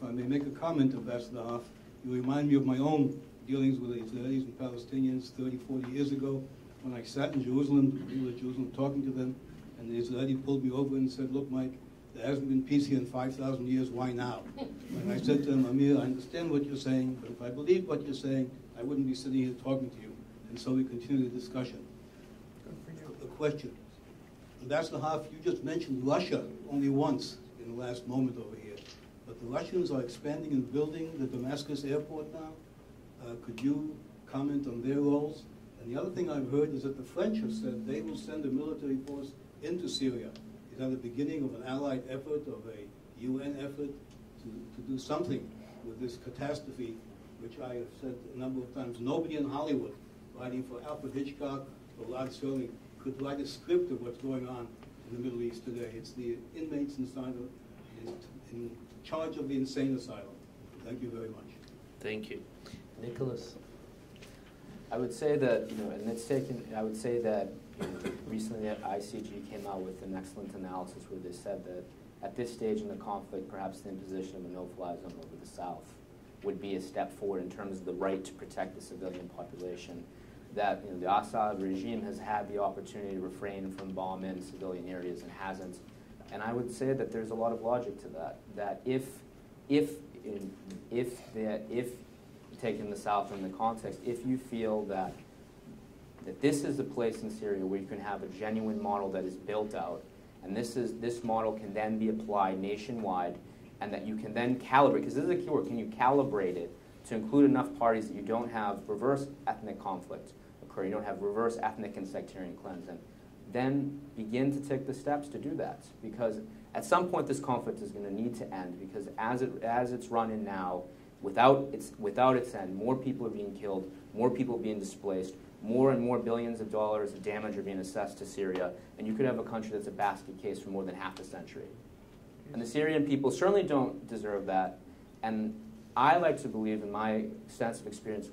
If I may make a comment, Ambassador Hof, you remind me of my own dealings with the Israelis and Palestinians 30, 40 years ago when I sat in Jerusalem, the people of Jerusalem, talking to them, and the Israeli pulled me over and said, "Look, Mike, there hasn't been peace here in 5,000 years, why now?" And I said to them, "Amir, I understand what you're saying, but if I believed what you're saying, I wouldn't be sitting here talking to you." And so we continued the discussion. A question. Ambassador Hof, you just mentioned Russia only once in the last moment over here, but the Russians are expanding and building the Damascus airport now. Could you comment on their roles? And the other thing I've heard is that the French have said they will send a military force into Syria. Is that the beginning of an allied effort, of a UN effort to do something with this catastrophe, which I have said a number of times? Nobody in Hollywood, writing for Alfred Hitchcock or Lord Sterling, could write a script of what's going on in the Middle East today. It's the inmates inside in charge of the insane asylum. Thank you very much. Thank you. Nicholas. I would say that, you know, and it's taken, I would say that, you know, recently at ICG came out with an excellent analysis where they said that at this stage in the conflict, perhaps the imposition of a no-fly zone over the South would be a step forward in terms of the right to protect the civilian population. That, you know, the Assad regime has had the opportunity to refrain from bombing civilian areas and hasn't. And I would say that there's a lot of logic to that. That if taking the South in the context, if you feel that this is a place in Syria where you can have a genuine model that is built out, and this model can then be applied nationwide, and that you can then calibrate, because this is a key word, can you calibrate it to include enough parties that you don't have reverse ethnic conflict occur, you don't have reverse ethnic and sectarian cleansing, then begin to take the steps to do that. Because at some point this conflict is going to need to end, because as it's run in now, without its end, more people are being killed, more people are being displaced, more and more billions of dollars of damage are being assessed to Syria, and you could have a country that's a basket case for more than half a century. And the Syrian people certainly don't deserve that, and I like to believe, in my extensive experience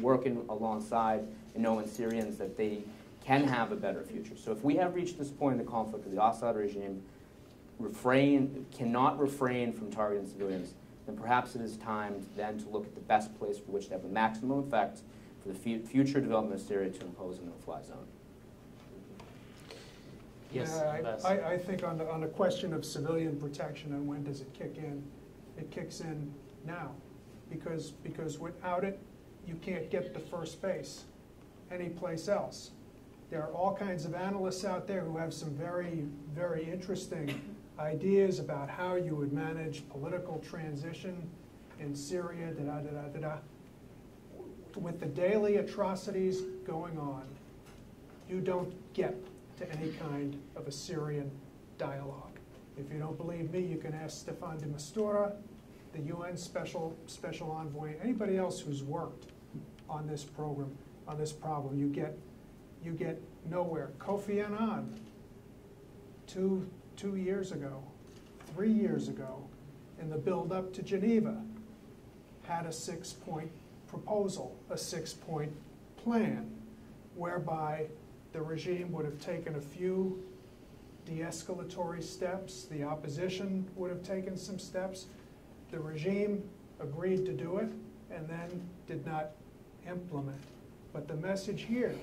working alongside and knowing Syrians, that they can have a better future. So if we have reached this point in the conflict of the Assad regime, cannot refrain from targeting civilians, then perhaps it is time to look at the best place for which to have a maximum effect for the future development of Syria to impose a no-fly zone. Yes, I think on the question of civilian protection and when does it kick in, it kicks in now, because without it, you can't get the first base anyplace else. There are all kinds of analysts out there who have some very, very interesting ideas about how you would manage political transition, in Syria, with the daily atrocities going on, you don't get to any kind of a Syrian dialogue. If you don't believe me, you can ask Staffan de Mistura, the UN special envoy, anybody else who's worked on this program, on this problem. You get nowhere. Kofi Annan, 2 years ago, 3 years ago, in the build-up to Geneva, had a six-point proposal, a six-point plan, whereby the regime would have taken a few de-escalatory steps, the opposition would have taken some steps, the regime agreed to do it, and then did not implement. But the message here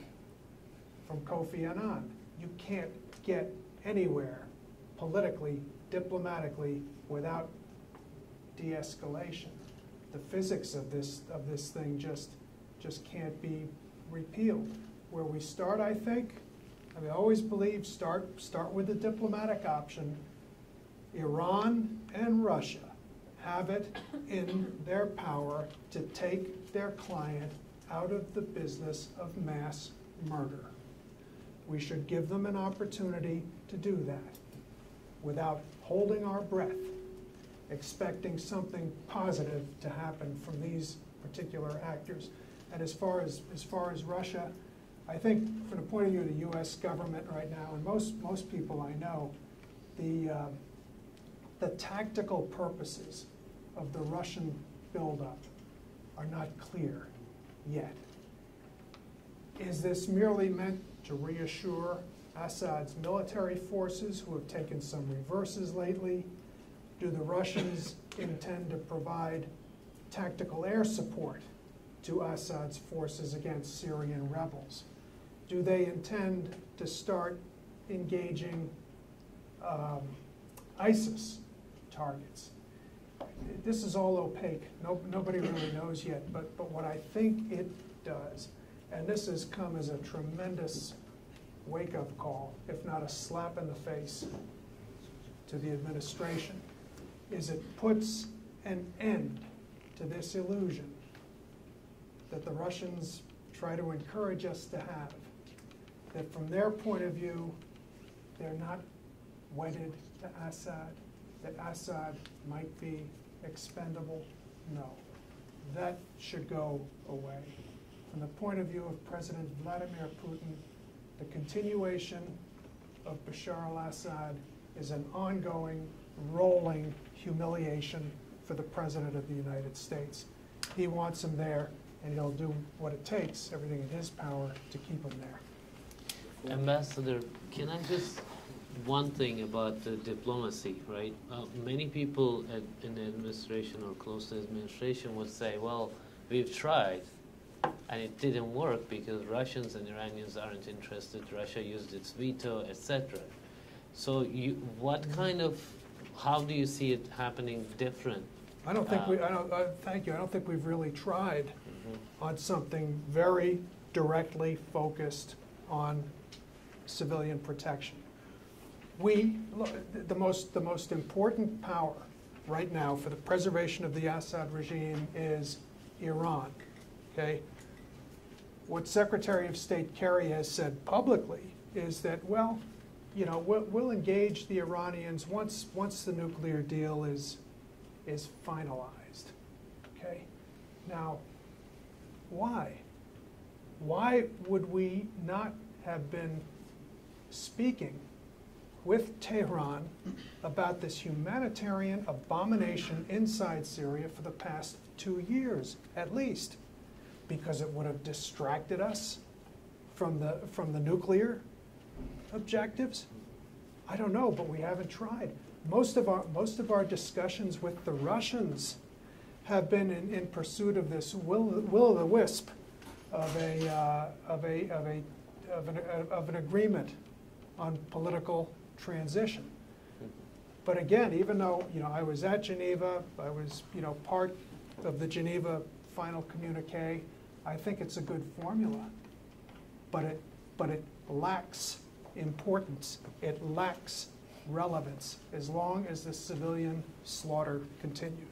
from Kofi Annan, you can't get anywhere politically, diplomatically, without de-escalation. The physics of this thing just can't be repealed. Where we start, I think, I always believe start with the diplomatic option. Iran and Russia have it in their power to take their client out of the business of mass murder. We should give them an opportunity to do that without holding our breath, expecting something positive to happen from these particular actors. And as far as Russia, I think from the point of view of the U.S. government right now, and most people I know, the tactical purposes of the Russian buildup are not clear yet. Is this merely meant to reassure Assad's military forces who have taken some reverses lately? Do the Russians intend to provide tactical air support to Assad's forces against Syrian rebels? Do they intend to start engaging ISIS targets? This is all opaque. Nobody really knows yet, but what I think it does, and this has come as a tremendous wake-up call, if not a slap in the face to the administration, is it puts an end to this illusion that the Russians try to encourage us to have, that from their point of view, they're not wedded to Assad, that Assad might be expendable. No, that should go away. From the point of view of President Vladimir Putin, the continuation of Bashar al-Assad is an ongoing, rolling humiliation for the President of the United States. He wants him there, and he'll do what it takes, everything in his power, to keep him there. Ambassador, can I just, one thing about the diplomacy, right? Many people in the administration or close to the administration would say, well, we've tried, and it didn't work because Russians and Iranians aren't interested, Russia used its veto, etc. So how do you see it happening different? I don't think thank you. I don't think we've really tried on something very directly focused on civilian protection. The most important power right now for the preservation of the Assad regime is Iran. Okay? What Secretary of State Kerry has said publicly is that, well, you know, we'll engage the Iranians once the nuclear deal is finalized. Okay? Now, why? Why would we not have been speaking with Tehran about this humanitarian abomination inside Syria for the past 2 years, at least? Because it would have distracted us from the nuclear objectives? I don't know, but we haven't tried. Most of our discussions with the Russians have been in pursuit of this will-o'-the-wisp of an agreement on political transition. But again, even though, you know, I was at Geneva, I was, you know, part of the Geneva final communique, I think it's a good formula, but it lacks importance. It lacks relevance as long as the civilian slaughter continues.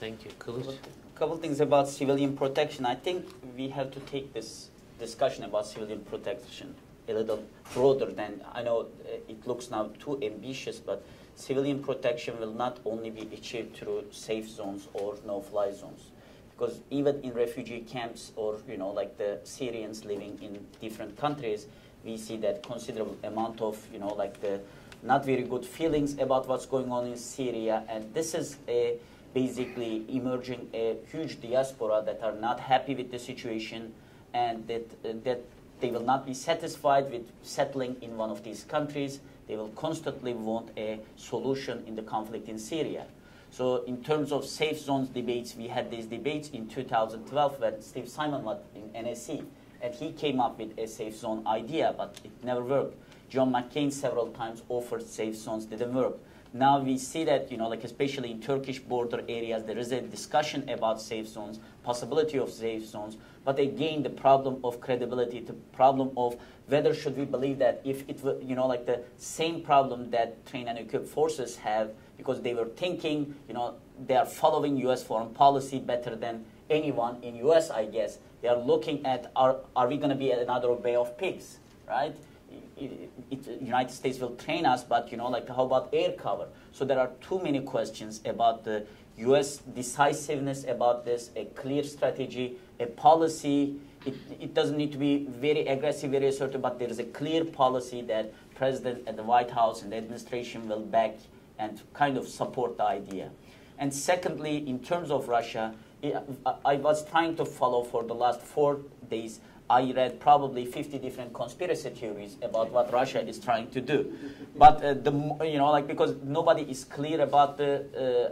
Thank you. Kılıç? A couple things about civilian protection. I think we have to take this discussion about civilian protection a little broader than, I know it looks now too ambitious, but civilian protection will not only be achieved through safe zones or no-fly zones. Because even in refugee camps or, you know, like the Syrians living in different countries, we see that considerable amount of, you know, like the not very good feelings about what's going on in Syria. And this is a, basically emerging a huge diaspora that are not happy with the situation and that, that they will not be satisfied with settling in one of these countries. They will constantly want a solution in the conflict in Syria. So in terms of safe zones debates, we had these debates in 2012 when Steve Simon was in NSC, and he came up with a safe zone idea, but it never worked. John McCain several times offered safe zones, didn't work. Now we see that, you know, like especially in Turkish border areas, there is a discussion about safe zones, possibility of safe zones, but again, the problem of credibility, the problem of whether should we believe that if it were, you know, like the same problem that trained and equipped forces have, because they were thinking, you know, they are following U.S. foreign policy better than anyone in U.S., I guess. They are looking at, are we going to be at another Bay of Pigs, right? United States will train us, but, you know, like, how about air cover? So there are too many questions about the U.S. decisiveness about this, a clear strategy, a policy. It doesn't need to be very aggressive, very assertive, but there is a clear policy that President and the White House and the administration will back and kind of support the idea. And secondly, in terms of Russia, I was trying to follow for the last 4 days. I read probably 50 different conspiracy theories about what Russia is trying to do. But, you know, like, because nobody is clear about the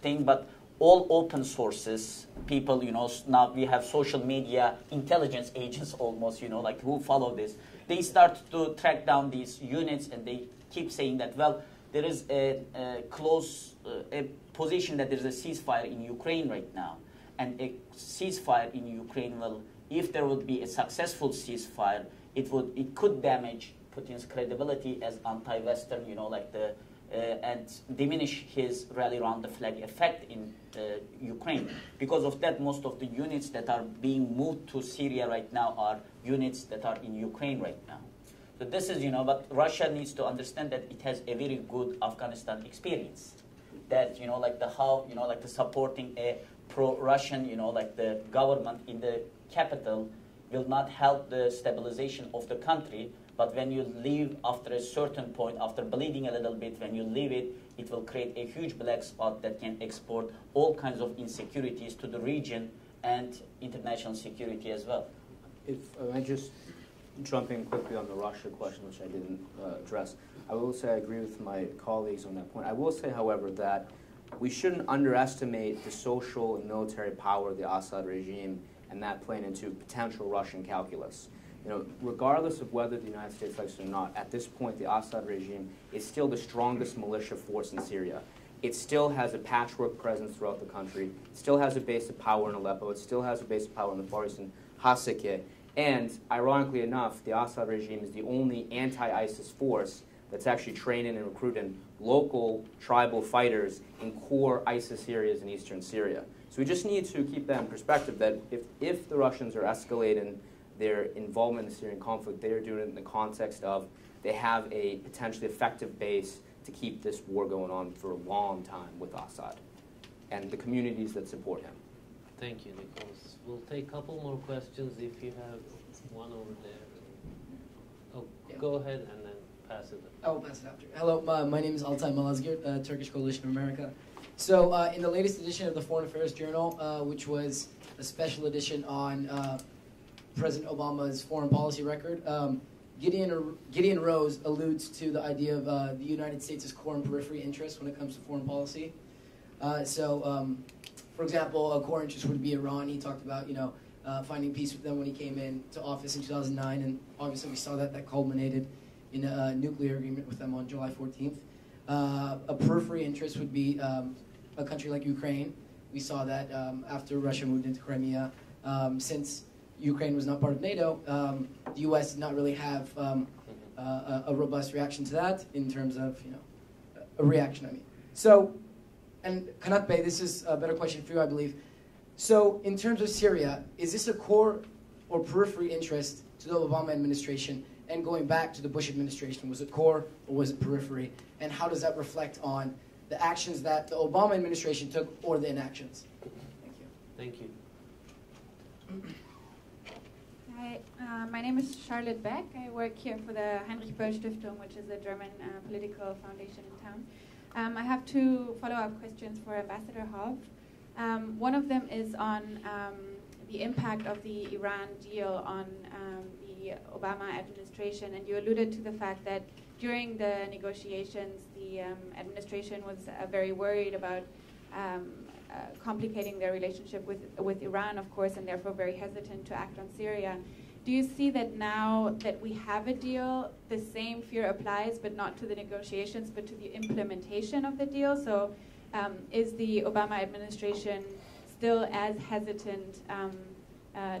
thing, but all open sources, people, you know, now we have social media intelligence agents almost, you know, like, who follow this. They start to track down these units, and they keep saying that, well, there is a close a position that there's a ceasefire in Ukraine right now. And a ceasefire in Ukraine will, if there would be a successful ceasefire, it could damage Putin's credibility as anti-Western, you know, like the, and diminish his rally around the flag effect in Ukraine. Because of that, most of the units that are being moved to Syria right now are units that are in Ukraine right now. So this is, you know, but Russia needs to understand that it has a very good Afghanistan experience. That, you know, like the how, you know, like the supporting a pro-Russian, you know, like the government in the capital will not help the stabilization of the country, but when you leave after a certain point, after bleeding a little bit, when you leave it, it will create a huge black spot that can export all kinds of insecurities to the region and international security as well. If I just jump in quickly on the Russia question, which I didn't address, I will say I agree with my colleagues on that point. I will say, however, that we shouldn't underestimate the social and military power of the Assad regime and that playing into potential Russian calculus. You know, regardless of whether the United States likes it or not, at this point, the Assad regime is still the strongest militia force in Syria. It still has a patchwork presence throughout the country. It still has a base of power in Aleppo. It still has a base of power in the Far East in Hasakah. And ironically enough, the Assad regime is the only anti-ISIS force that's actually training and recruiting local tribal fighters in core ISIS areas in eastern Syria. So we just need to keep that in perspective, that if the Russians are escalating their involvement in the Syrian conflict, they are doing it in the context of they have a potentially effective base to keep this war going on for a long time with Assad and the communities that support him. Thank you, Nicholas. We'll take a couple more questions if you have one over there. Oh, yeah. Go ahead and then pass it. I'll pass it after. Hello, my name is Altay Malazgirt, Turkish Coalition of America. So in the latest edition of the Foreign Affairs Journal, which was a special edition on President Obama's foreign policy record, Gideon Rose alludes to the idea of the United States' core and periphery interests when it comes to foreign policy. For example, a core interest would be Iran. He talked about, you know, finding peace with them when he came into office in 2009, and obviously we saw that that culminated in a nuclear agreement with them on July 14th. A periphery interest would be a country like Ukraine. We saw that after Russia moved into Crimea. Since Ukraine was not part of NATO, the U.S. did not really have a robust reaction to that in terms of, you know, a reaction, I mean. So, And Kanat Bey, this is a better question for you, I believe. So in terms of Syria, is this a core or periphery interest to the Obama administration? And going back to the Bush administration, was it core or was it periphery? And how does that reflect on the actions that the Obama administration took or the inactions? Thank you. Thank you. Hi, my name is Charlotte Beck. I work here for the Heinrich Böll Stiftung, which is a German political foundation in town. I have two follow-up questions for Ambassador Hof. One of them is on the impact of the Iran deal on the Obama administration, and you alluded to the fact that during the negotiations, the administration was very worried about complicating their relationship with Iran, of course, and therefore very hesitant to act on Syria. Do you see that now that we have a deal, the same fear applies, but not to the negotiations, but to the implementation of the deal? So is the Obama administration still as hesitant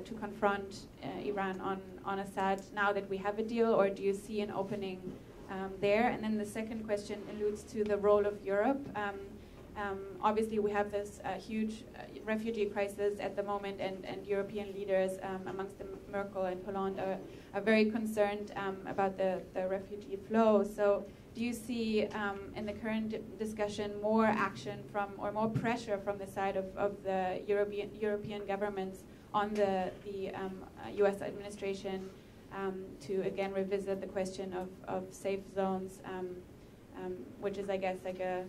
to confront Iran on Assad now that we have a deal, or do you see an opening there? And then the second question alludes to the role of Europe. Obviously, we have this huge refugee crisis at the moment, and European leaders, amongst them Merkel and Hollande, are very concerned about the refugee flow. So do you see in the current discussion more action from, or more pressure from the side of the European governments on the US administration to again revisit the question of safe zones, which is, I guess, like a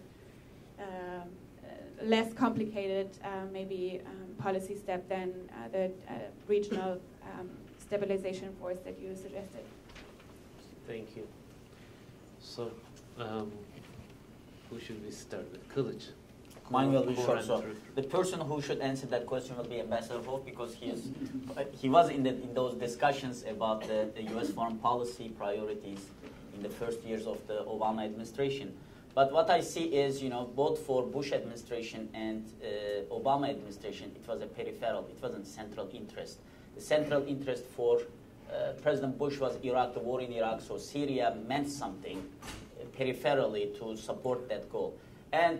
less complicated maybe policy step than the regional stabilization force that you suggested? Thank you. So who should we start with? Kılıç. Mine will be short. So the person who should answer that question will be Ambassador Hof, because he was in those discussions about the U.S. foreign policy priorities in the first years of the Obama administration. But what I see is, you know, both for Bush administration and Obama administration, it was a peripheral, it wasn't central interest. The central interest for President Bush was Iraq, the war in Iraq, so Syria meant something peripherally to support that goal. And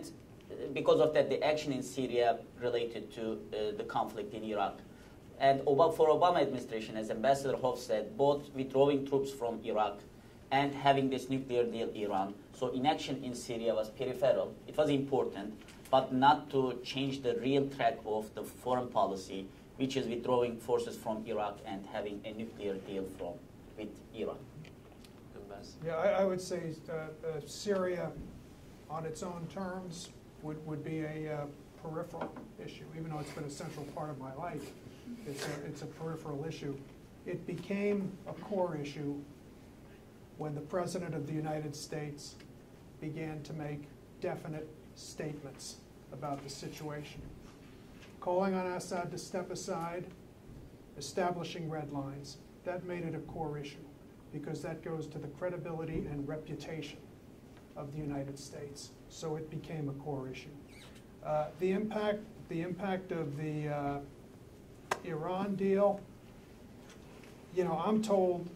because of that, the action in Syria related to the conflict in Iraq. And for Obama administration, as Ambassador Hof said, both withdrawing troops from Iraq and having this nuclear deal with Iran. So inaction in Syria was peripheral. It was important, but not to change the real track of the foreign policy, which is withdrawing forces from Iraq and having a nuclear deal with Iran. Yeah, I would say Syria on its own terms would be a peripheral issue, even though it's been a central part of my life. It's a peripheral issue. It became a core issue when the President of the United States began to make definite statements about the situation, calling on Assad to step aside, establishing red lines. That made it a core issue, because that goes to the credibility and reputation of the United States. So it became a core issue. The impact of the Iran deal, you know, I'm told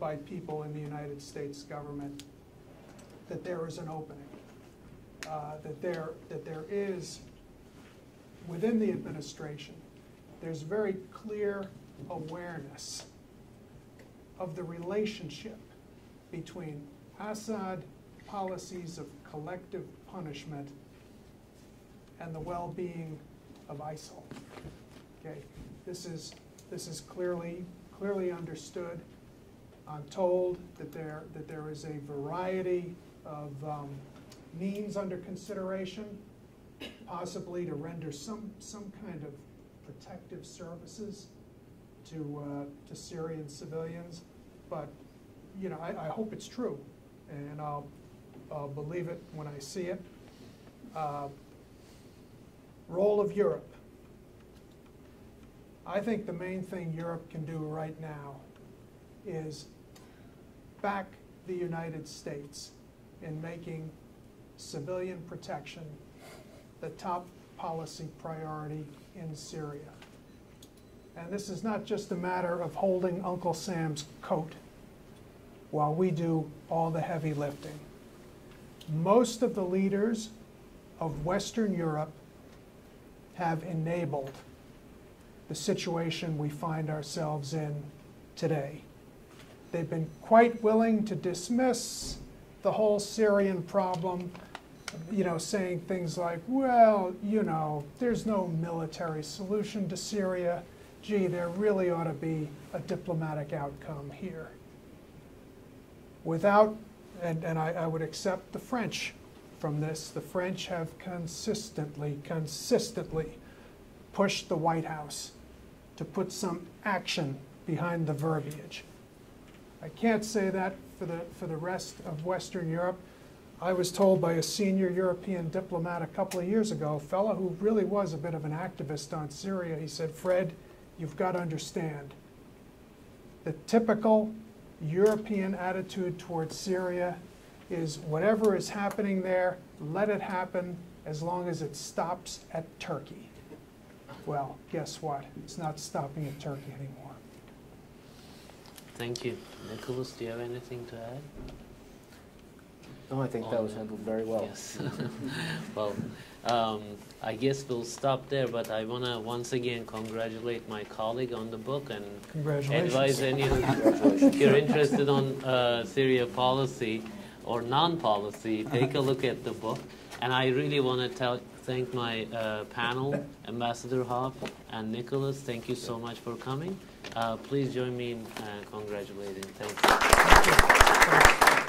by people in the United States government that there is an opening, that there is, within the administration, there's very clear awareness of the relationship between Assad policies of collective punishment and the well-being of ISIL. Okay, this is clearly understood. I'm told that there is a variety of means under consideration, possibly to render some kind of protective services to Syrian civilians. But you know, I hope it's true, and I'll believe it when I see it. Role of Europe. I think the main thing Europe can do right now is back the United States in making civilian protection the top policy priority in Syria. And this is not just a matter of holding Uncle Sam's coat while we do all the heavy lifting. Most of the leaders of Western Europe have enabled the situation we find ourselves in today. They've been quite willing to dismiss the whole Syrian problem, you know, saying things like, well, you know, there's no military solution to Syria. Gee, there really ought to be a diplomatic outcome here. Without, and I would accept the French from this, the French have consistently pushed the White House to put some action behind the verbiage. I can't say that for the rest of Western Europe. I was told by a senior European diplomat a couple of years ago, a fellow who really was a bit of an activist on Syria, he said, Fred, you've got to understand the typical European attitude towards Syria is whatever is happening there, let it happen as long as it stops at Turkey. Well, guess what? It's not stopping at Turkey anymore. Thank you. Nicholas, do you have anything to add? No, I think that was handled very well. Yes. Well, I guess we'll stop there, but I want to once again congratulate my colleague on the book and advise anyone if you're interested on Syria policy or non-policy, take a look at the book. And I really want to thank my panel, Ambassador Hof and Nicholas. Thank you so much for coming. Please join me in congratulating. Thank you.